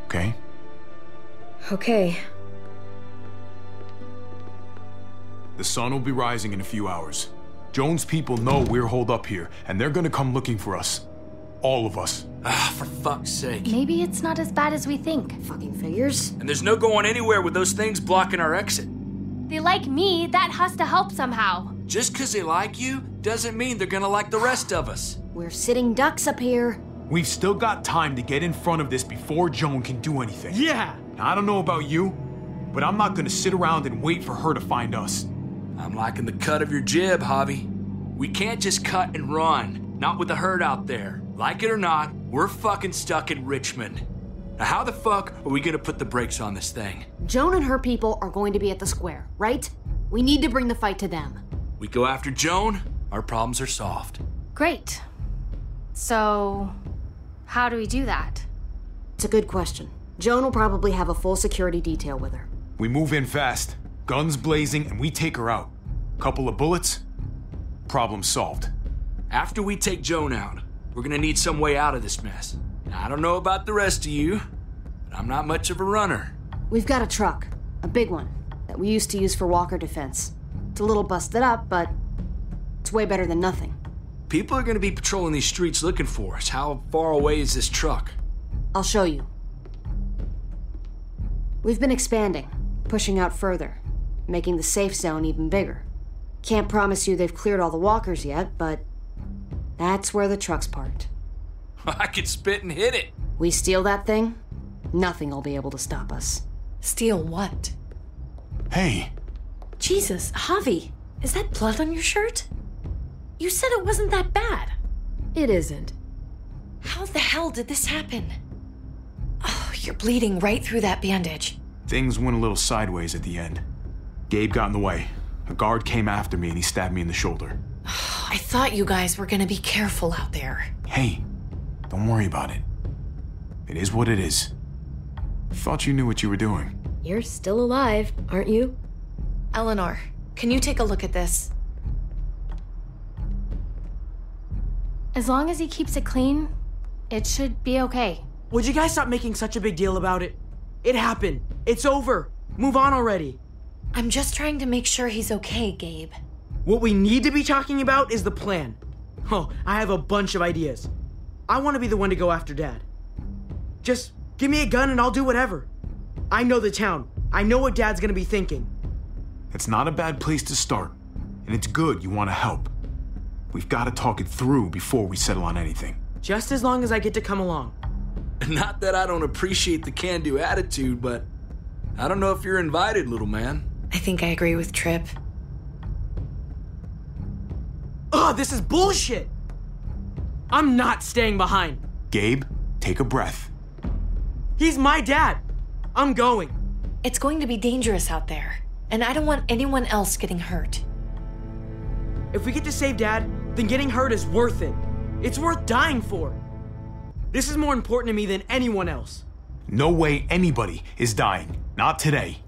okay? Okay. The sun will be rising in a few hours. Joan's people know we're holed up here, and they're gonna come looking for us. All of us. Ah, for fuck's sake. Maybe it's not as bad as we think. Fucking figures. And there's no going anywhere with those things blocking our exit. They like me, that has to help somehow. Just because they like you doesn't mean they're gonna like the rest of us. We're sitting ducks up here. We've still got time to get in front of this before Joan can do anything. Yeah! Now, I don't know about you, but I'm not gonna sit around and wait for her to find us. I'm liking the cut of your jib, Javi. We can't just cut and run, not with the herd out there. Like it or not, we're fucking stuck in Richmond. Now how the fuck are we gonna put the brakes on this thing? Joan and her people are going to be at the square, right? We need to bring the fight to them. We go after Joan, our problems are solved. Great. So, how do we do that? It's a good question. Joan will probably have a full security detail with her. We move in fast, guns blazing, and we take her out. Couple of bullets, problem solved. After we take Joan out, we're gonna need some way out of this mess. And I don't know about the rest of you, but I'm not much of a runner. We've got a truck, a big one, that we used to use for walker defense. It's a little busted up, but it's way better than nothing. People are gonna be patrolling these streets looking for us. How far away is this truck? I'll show you. We've been expanding, pushing out further, making the safe zone even bigger. Can't promise you they've cleared all the walkers yet, but that's where the truck's parked. I could spit and hit it. We steal that thing, nothing will be able to stop us. Steal what? Hey. Jesus, Javi, is that blood on your shirt? You said it wasn't that bad. It isn't. How the hell did this happen? Oh, you're bleeding right through that bandage. Things went a little sideways at the end. Gabe got in the way. A guard came after me and he stabbed me in the shoulder. I thought you guys were gonna be careful out there. Hey, don't worry about it. It is what it is. Thought you knew what you were doing. You're still alive, aren't you? Eleanor, can you take a look at this? As long as he keeps it clean, it should be okay. Would you guys stop making such a big deal about it? It happened. It's over. Move on already. I'm just trying to make sure he's okay, Gabe. What we need to be talking about is the plan. Oh, I have a bunch of ideas. I want to be the one to go after Dad. Just give me a gun and I'll do whatever. I know the town. I know what Dad's gonna be thinking. It's not a bad place to start, and it's good you want to help. We've got to talk it through before we settle on anything. Just as long as I get to come along. Not that I don't appreciate the can-do attitude, but I don't know if you're invited, little man. I think I agree with Tripp. Ugh, this is bullshit! I'm not staying behind. Gabe, take a breath. He's my dad. I'm going. It's going to be dangerous out there, and I don't want anyone else getting hurt. If we get to save Dad, then getting hurt is worth it. It's worth dying for. This is more important to me than anyone else. No way anybody is dying. Not today.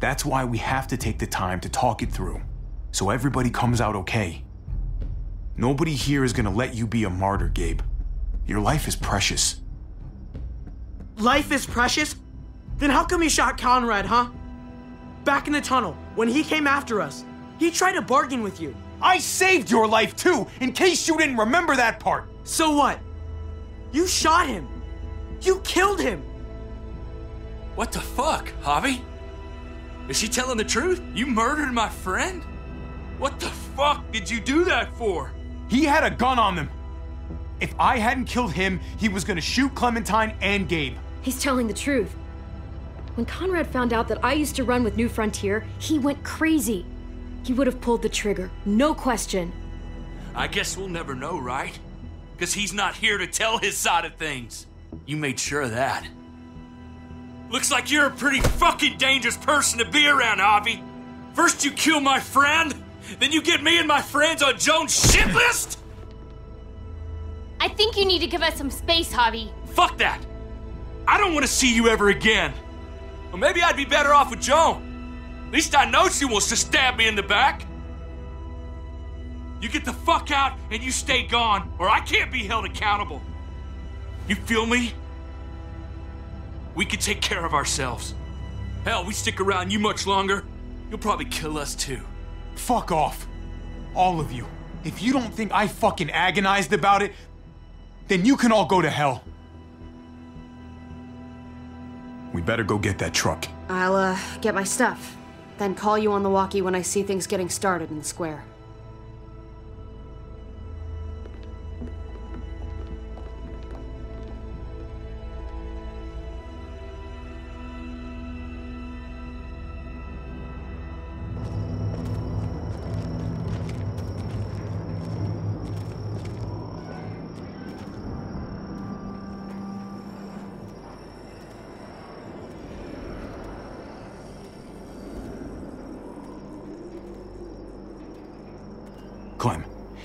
That's why we have to take the time to talk it through, so everybody comes out okay. Nobody here is gonna let you be a martyr, Gabe. Your life is precious. Life is precious? Then how come he shot Conrad, huh? Back in the tunnel, when he came after us, he tried to bargain with you. I saved your life too, in case you didn't remember that part. So what? You shot him. You killed him. What the fuck, Javi? Is she telling the truth? You murdered my friend? What the fuck did you do that for? He had a gun on them. If I hadn't killed him, he was gonna shoot Clementine and Gabe. He's telling the truth. When Conrad found out that I used to run with New Frontier, he went crazy. He would have pulled the trigger, no question. I guess we'll never know, right? Because he's not here to tell his side of things. You made sure of that. Looks like you're a pretty fucking dangerous person to be around, Javi. First you kill my friend, then you get me and my friends on Joan's shit list? I think you need to give us some space, Javi. Fuck that. I don't want to see you ever again. Or maybe I'd be better off with Joan. At least I know she wants to stab me in the back. You get the fuck out and you stay gone, or I can't be held accountable. You feel me? We can take care of ourselves. Hell, we stick around you much longer, you'll probably kill us too. Fuck off. All of you. If you don't think I fucking agonized about it, then you can all go to hell. We better go get that truck. I'll, get my stuff. Then call you on the walkie when I see things getting started in the square.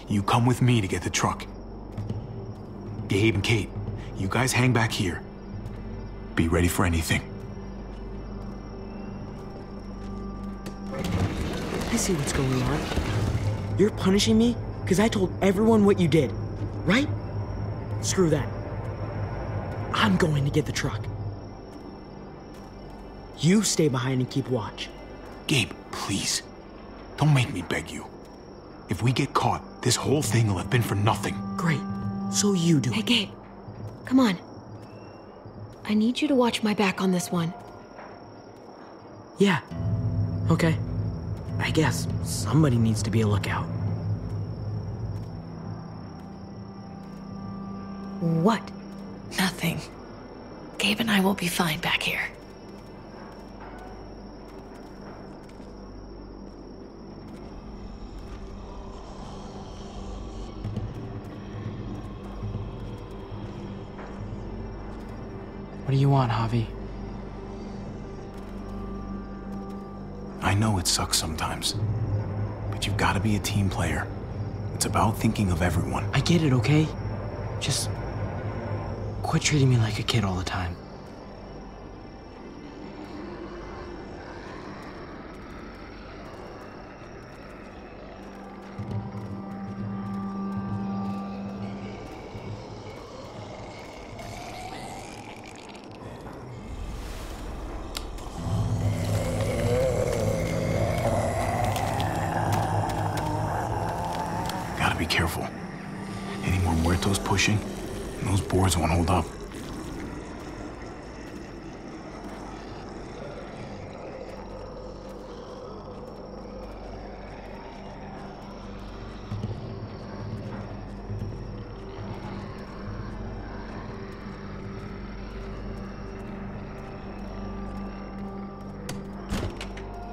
You come with me to get the truck. Gabe and Kate, you guys hang back here. Be ready for anything. I see what's going on. You're punishing me because I told everyone what you did, right? Screw that. I'm going to get the truck. You stay behind and keep watch. Gabe, please. Don't make me beg you. If we get caught, this whole thing will have been for nothing. Great. So you do. Hey, Gabe. Come on. I need you to watch my back on this one. Yeah. Okay. I guess somebody needs to be a lookout. What? Nothing. Gabe and I will be fine back here. What do you want, Javi? I know it sucks sometimes, but you've got to be a team player. It's about thinking of everyone. I get it, okay? Just quit treating me like a kid all the time. Won't hold up.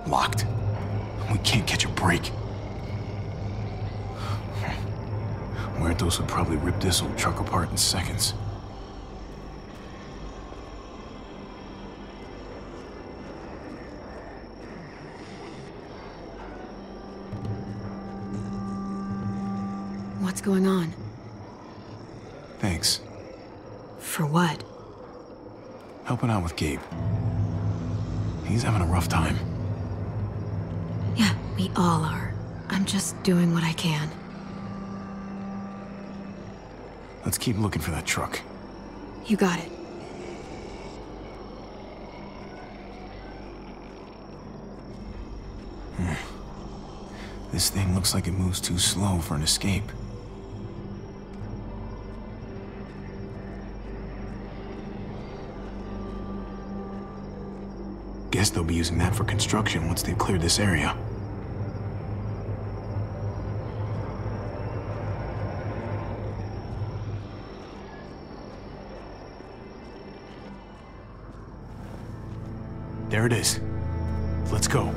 Locked. We can't catch a break. Muertos would probably rip this old truck apart in seconds. What's going on? Thanks. For what? Helping out with Gabe. He's having a rough time. Yeah, we all are. I'm just doing what I can. Let's keep looking for that truck. You got it. This thing looks like it moves too slow for an escape. Guess they'll be using that for construction once they've cleared this area. There it is. Let's go.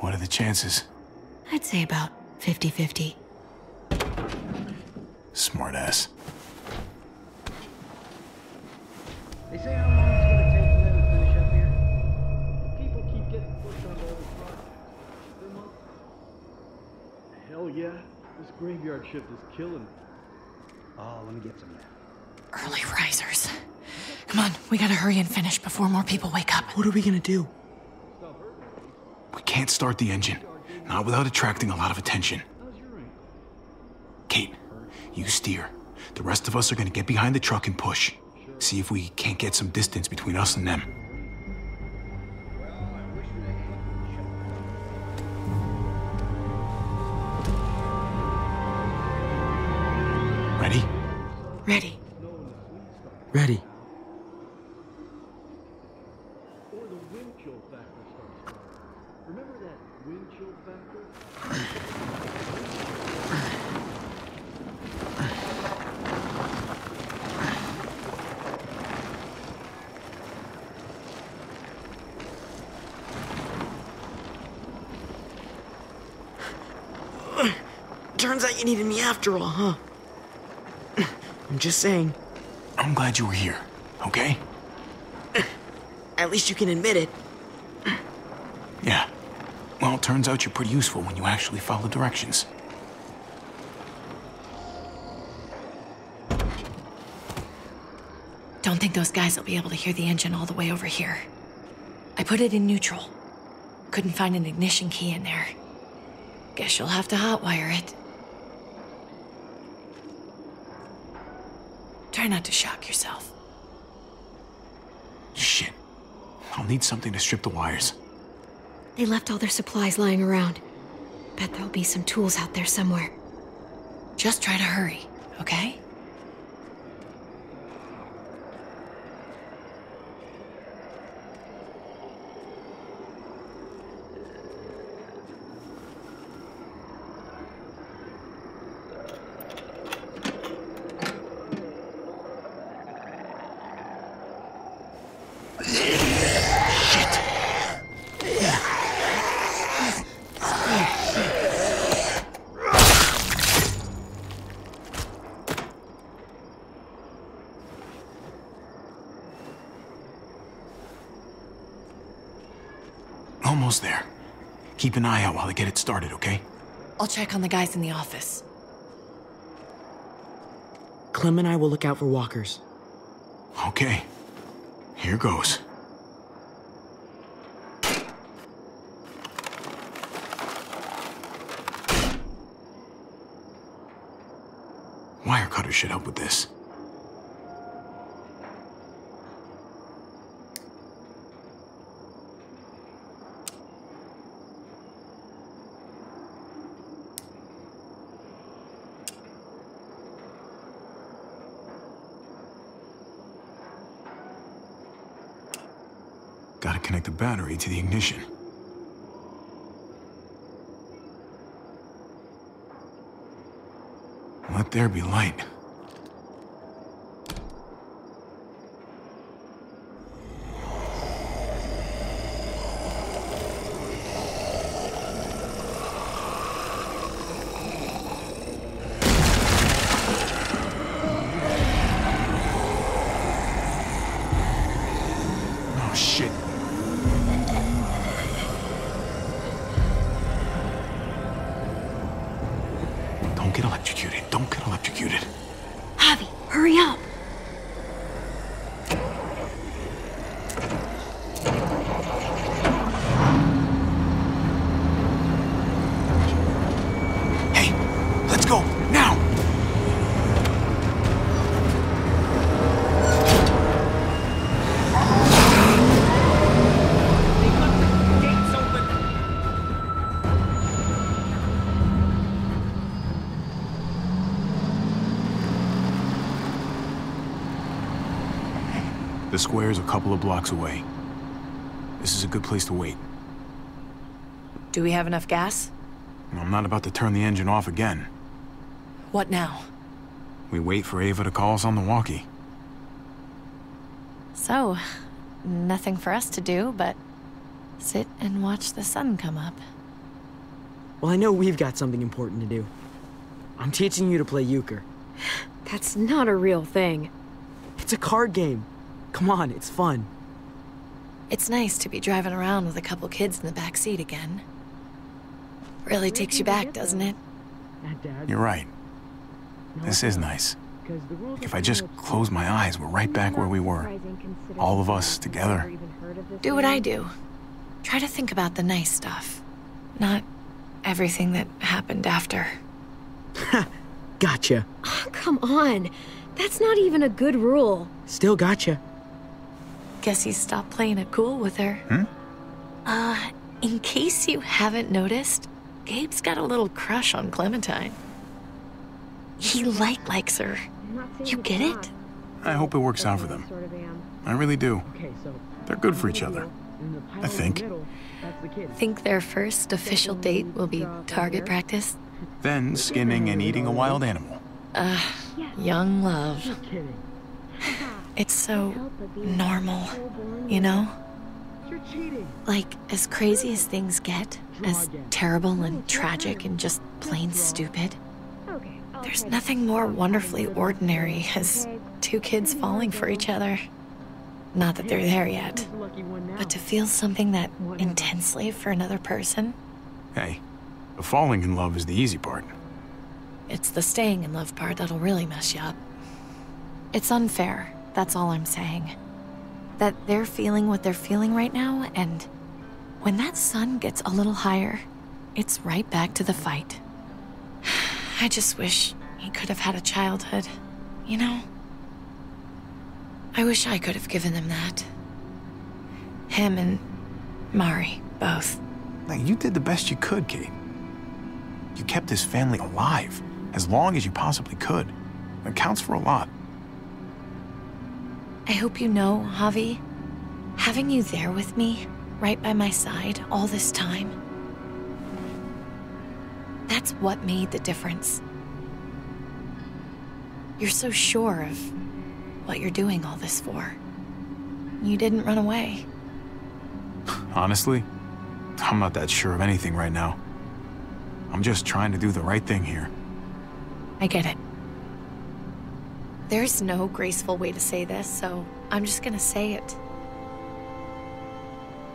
What are the chances? I'd say about 50-50. Smart ass. They say how long it's gonna take for them to finish up here? People keep getting pushed on all the projects. Hell yeah. This graveyard shift is killing me. Oh, let me get some of that. Early risers. Come on, we gotta hurry and finish before more people wake up. What are we gonna do? We can't start the engine. Not without attracting a lot of attention. Kate, you steer. The rest of us are gonna get behind the truck and push. See if we can't get some distance between us and them. Ready? Ready. Ready. Turns out you needed me after all, huh? I'm just saying. I'm glad you were here, okay? At least you can admit it. Yeah. Well, it turns out you're pretty useful when you actually follow directions. Don't think those guys will be able to hear the engine all the way over here. I put it in neutral. Couldn't find an ignition key in there. Guess you'll have to hotwire it. Try not to shock yourself. Shit. I'll need something to strip the wires. They left all their supplies lying around. Bet there'll be some tools out there somewhere. Just try to hurry, okay? There. Keep an eye out while I get it started, okay? I'll check on the guys in the office. Clem and I will look out for walkers. Okay. Here goes. Wire cutters should help with this. Connect the battery to the ignition. Let there be light. The square is a couple of blocks away. This is a good place to wait. Do we have enough gas? I'm not about to turn the engine off again. What now? We wait for Ava to call us on the walkie. So, nothing for us to do but sit and watch the sun come up. Well, I know we've got something important to do. I'm teaching you to play euchre. That's not a real thing. It's a card game. Come on, it's fun. It's nice to be driving around with a couple kids in the back seat again. Really takes you back, doesn't it? You're right. This is nice. If I just close my eyes, we're right back where we were. All of us together. Do what I do. Try to think about the nice stuff. Not everything that happened after. Ha! Gotcha. Oh, come on. That's not even a good rule. Still gotcha. Guess he stopped playing it cool with her. Hmm? In case you haven't noticed, Gabe's got a little crush on Clementine. He likes her. You get it? I hope it works out for them. I really do. They're good for each other. I think. Think their first official date will be target practice? Then skinning and eating a wild animal. Young love. It's so normal, you know? Like, as crazy as things get, as terrible and tragic and just plain stupid, there's nothing more wonderfully ordinary as two kids falling for each other. Not that they're there yet, but to feel something that intensely for another person? Hey, the falling in love is the easy part. It's the staying in love part that'll really mess you up. It's unfair, that's all I'm saying. That they're feeling what they're feeling right now, and when that sun gets a little higher, it's right back to the fight. I just wish he could have had a childhood, you know? I wish I could have given them that. Him and Mari, both. Now, you did the best you could, Kate. You kept this family alive as long as you possibly could. That counts for a lot. I hope you know, Javi, having you there with me, right by my side all this time, that's what made the difference. You're so sure of what you're doing all this for. You didn't run away. Honestly, I'm not that sure of anything right now. I'm just trying to do the right thing here. I get it. There's no graceful way to say this, so I'm just gonna say it.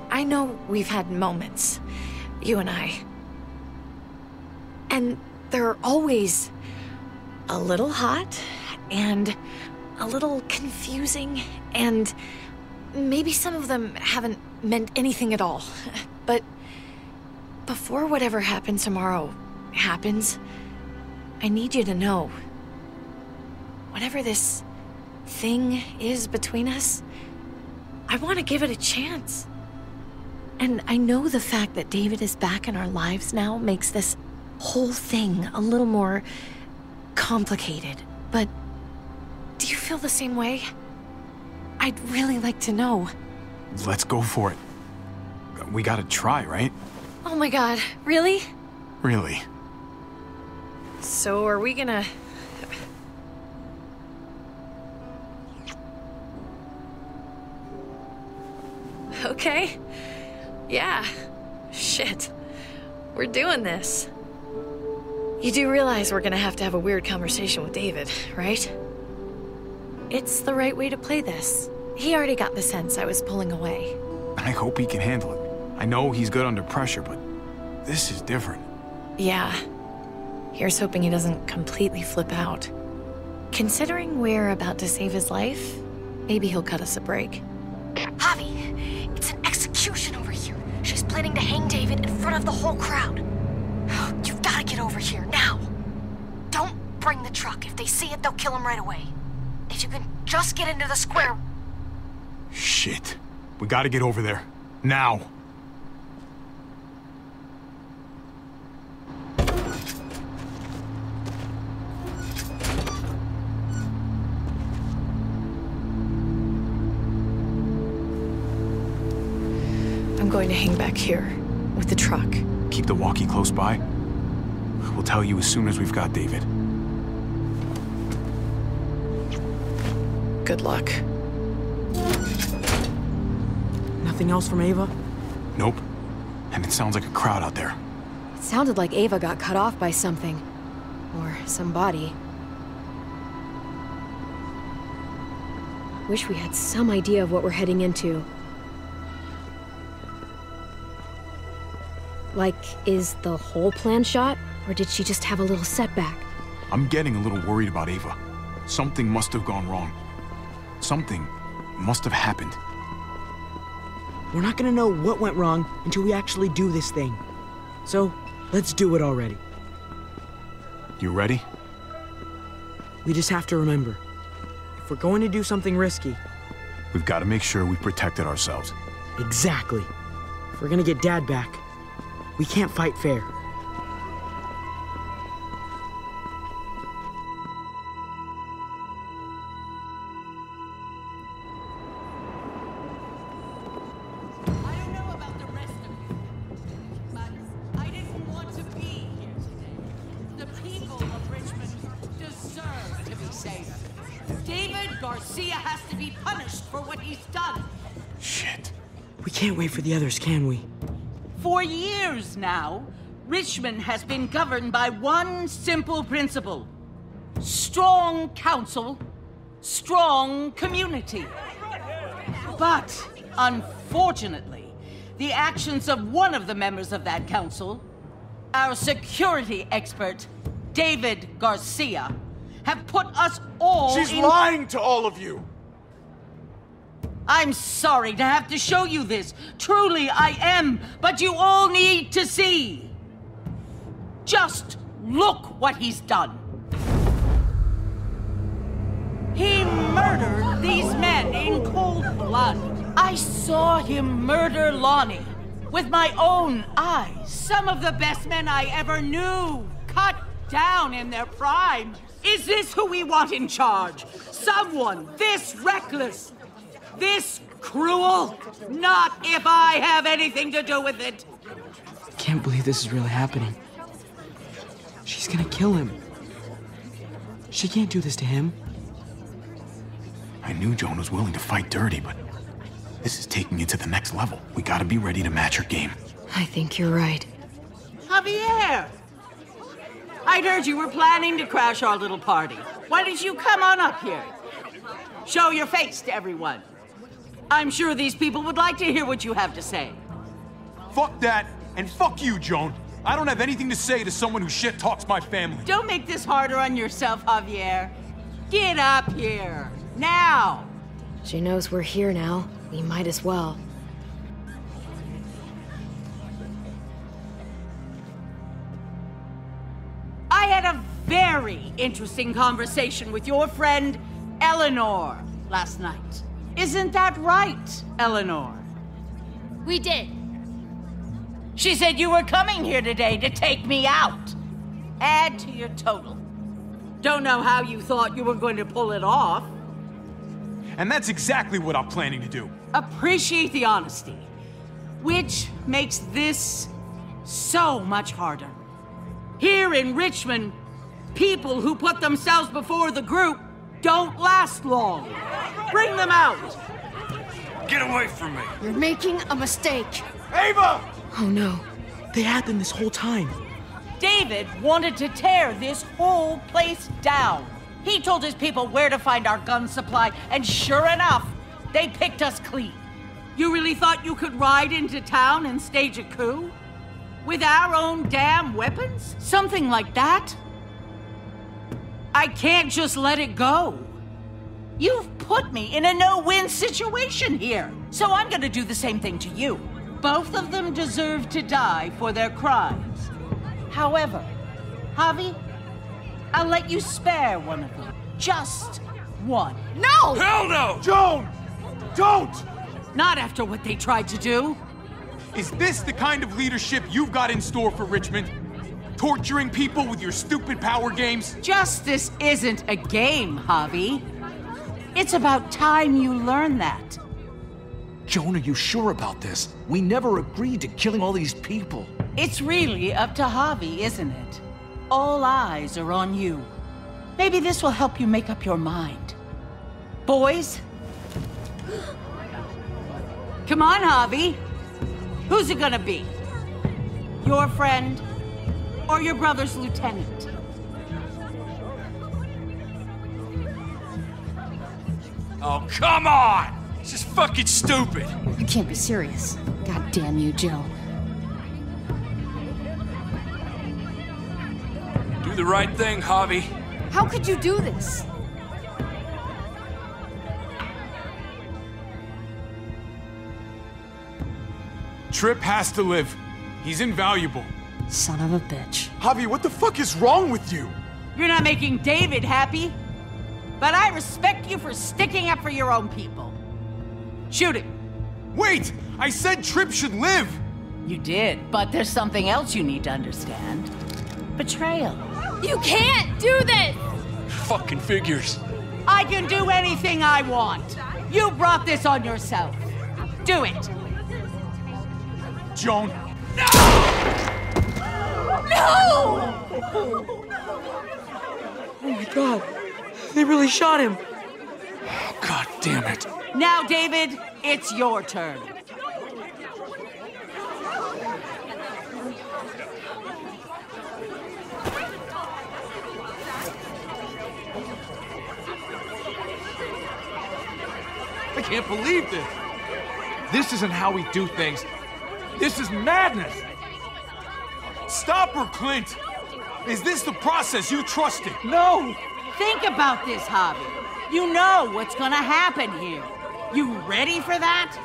I know we've had moments, you and I. And they're always a little hot and a little confusing, and maybe some of them haven't meant anything at all. But before whatever happens tomorrow happens, I need you to know, whatever this thing is between us, I want to give it a chance. And I know the fact that David is back in our lives now makes this whole thing a little more complicated, but do you feel the same way? I'd really like to know. Let's go for it. We gotta try, right? Oh my god, really? Really. So are we gonna... Okay. Yeah. Shit. We're doing this. You do realize we're gonna have to have a weird conversation with David, right? It's the right way to play this. He already got the sense I was pulling away. I hope he can handle it. I know he's good under pressure, but this is different. Yeah. Here's hoping he doesn't completely flip out. Considering we're about to save his life, maybe he'll cut us a break. Javi, it's an execution over here. She's planning to hang David in front of the whole crowd. You've got to get over here, now. Don't bring the truck. If they see it, they'll kill him right away. If you can just get into the square... Shit. We gotta get over there. Now. I'm going to hang back here, with the truck. Keep the walkie close by. We'll tell you as soon as we've got David. Good luck. Nothing else from Ava? Nope. And it sounds like a crowd out there. It sounded like Ava got cut off by something. Or somebody. Wish we had some idea of what we're heading into. Like, is the whole plan shot? Or did she just have a little setback? I'm getting a little worried about Ava. Something must have gone wrong. Something must have happened. We're not gonna know what went wrong until we actually do this thing. So, let's do it already. You ready? We just have to remember, if we're going to do something risky, we've got to make sure we've protected ourselves. Exactly. If we're gonna get Dad back, we can't fight fair. For the others, can we? For years now, Richmond has been governed by one simple principle. Strong council, strong community. But, unfortunately, the actions of one of the members of that council, our security expert, David Garcia, have put us all in... She's lying to all of you! I'm sorry to have to show you this. Truly, I am. But you all need to see. Just look what he's done. He murdered these men in cold blood. I saw him murder Lonnie with my own eyes. Some of the best men I ever knew, cut down in their prime. Is this who we want in charge? Someone this reckless? This cruel? Not if I have anything to do with it. Can't believe this is really happening. She's gonna kill him. She can't do this to him. I knew Joan was willing to fight dirty, but this is taking it to the next level. We gotta be ready to match her game. I think you're right. Javier! I'd heard you were planning to crash our little party. Why didn't you come on up here? Show your face to everyone. I'm sure these people would like to hear what you have to say. Fuck that, and fuck you, Joan. I don't have anything to say to someone who shit talks my family. Don't make this harder on yourself, Javier. Get up here, now. She knows we're here now. We might as well. I had a very interesting conversation with your friend, Eleanor, last night. Isn't that right, Eleanor? We did. She said you were coming here today to take me out. Add to your total. Don't know how you thought you were going to pull it off. And that's exactly what I'm planning to do. Appreciate the honesty, which makes this so much harder. Here in Richmond, people who put themselves before the group don't last long. Bring them out. Get away from me. You're making a mistake. Ava! Oh no. They had them this whole time. David wanted to tear this whole place down. He told his people where to find our gun supply, and sure enough, they picked us clean. You really thought you could ride into town and stage a coup? With our own damn weapons? Something like that? I can't just let it go. You've put me in a no-win situation here, so I'm gonna do the same thing to you. Both of them deserve to die for their crimes. However, Javi, I'll let you spare one of them. Just one. No! Hell no! Joan! Don't! Not after what they tried to do. Is this the kind of leadership you've got in store for Richmond? Torturing people with your stupid power games? Justice isn't a game, Javi. It's about time you learn that. Joan, are you sure about this? We never agreed to killing all these people. It's really up to Javi, isn't it? All eyes are on you. Maybe this will help you make up your mind. Boys? Come on, Javi. Who's it gonna be? Your friend? Or your brother's lieutenant. Oh, come on! This is fucking stupid! You can't be serious. God damn you, Joe. Do the right thing, Javi. How could you do this? Tripp has to live. He's invaluable. Son of a bitch. Javi, what the fuck is wrong with you? You're not making David happy. But I respect you for sticking up for your own people. Shoot him. Wait! I said Tripp should live! You did, but there's something else you need to understand. Betrayal. You can't do this! Fucking figures. I can do anything I want. You brought this on yourself. Do it. Joan. No! No! Oh my God, they really shot him. Oh, God damn it. Now, David, it's your turn. I can't believe this. This isn't how we do things. This is madness. Stop her, Clint. Is this the process you trusted? No. Think about this, Javi. You know what's gonna happen here. You ready for that?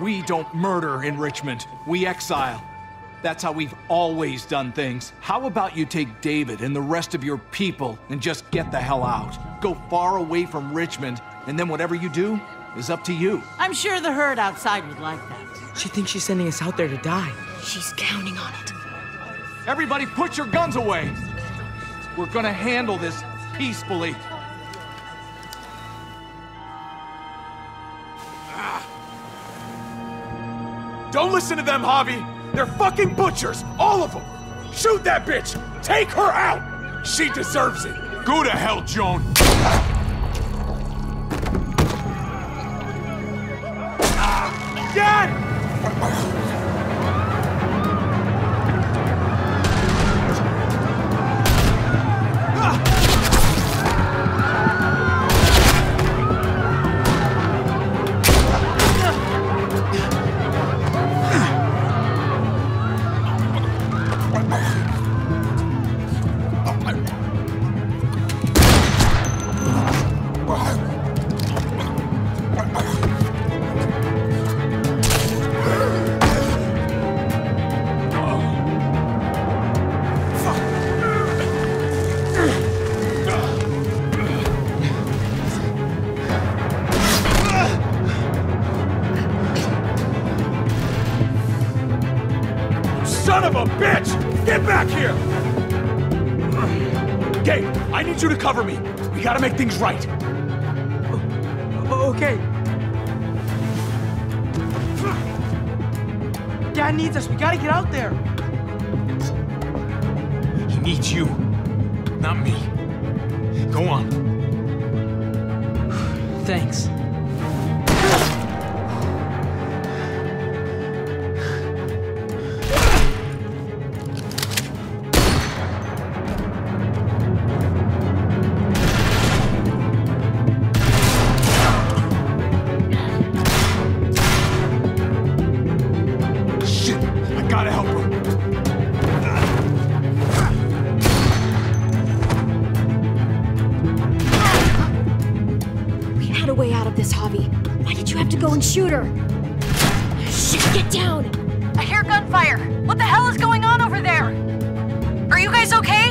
We don't murder in Richmond. We exile. That's how we've always done things. How about you take David and the rest of your people and just get the hell out? Go far away from Richmond, and then whatever you do is up to you. I'm sure the herd outside would like that. She thinks she's sending us out there to die. She's counting on it. Everybody put your guns away. We're gonna handle this peacefully. Don't listen to them, Javi. They're fucking butchers, all of them! Shoot that bitch! Take her out! She deserves it! Go to hell, Joan! Dad! Cover me. We gotta make things right. Okay. Dad needs us. We gotta get out there. He needs you, not me. Go on. Thanks. Shooter! Shit, get down! I hear gunfire! What the hell is going on over there? Are you guys okay?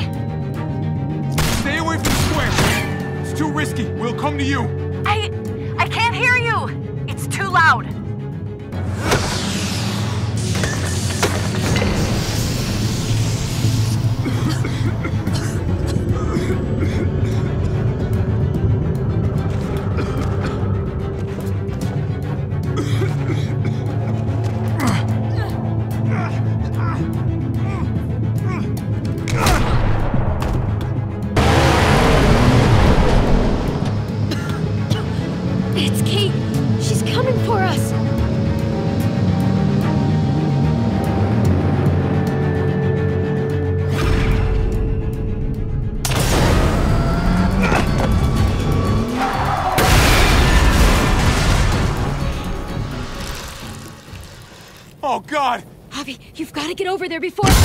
Stay away from the square! It's too risky. We'll come to you. I can't hear you! It's too loud. You've got to get over there before-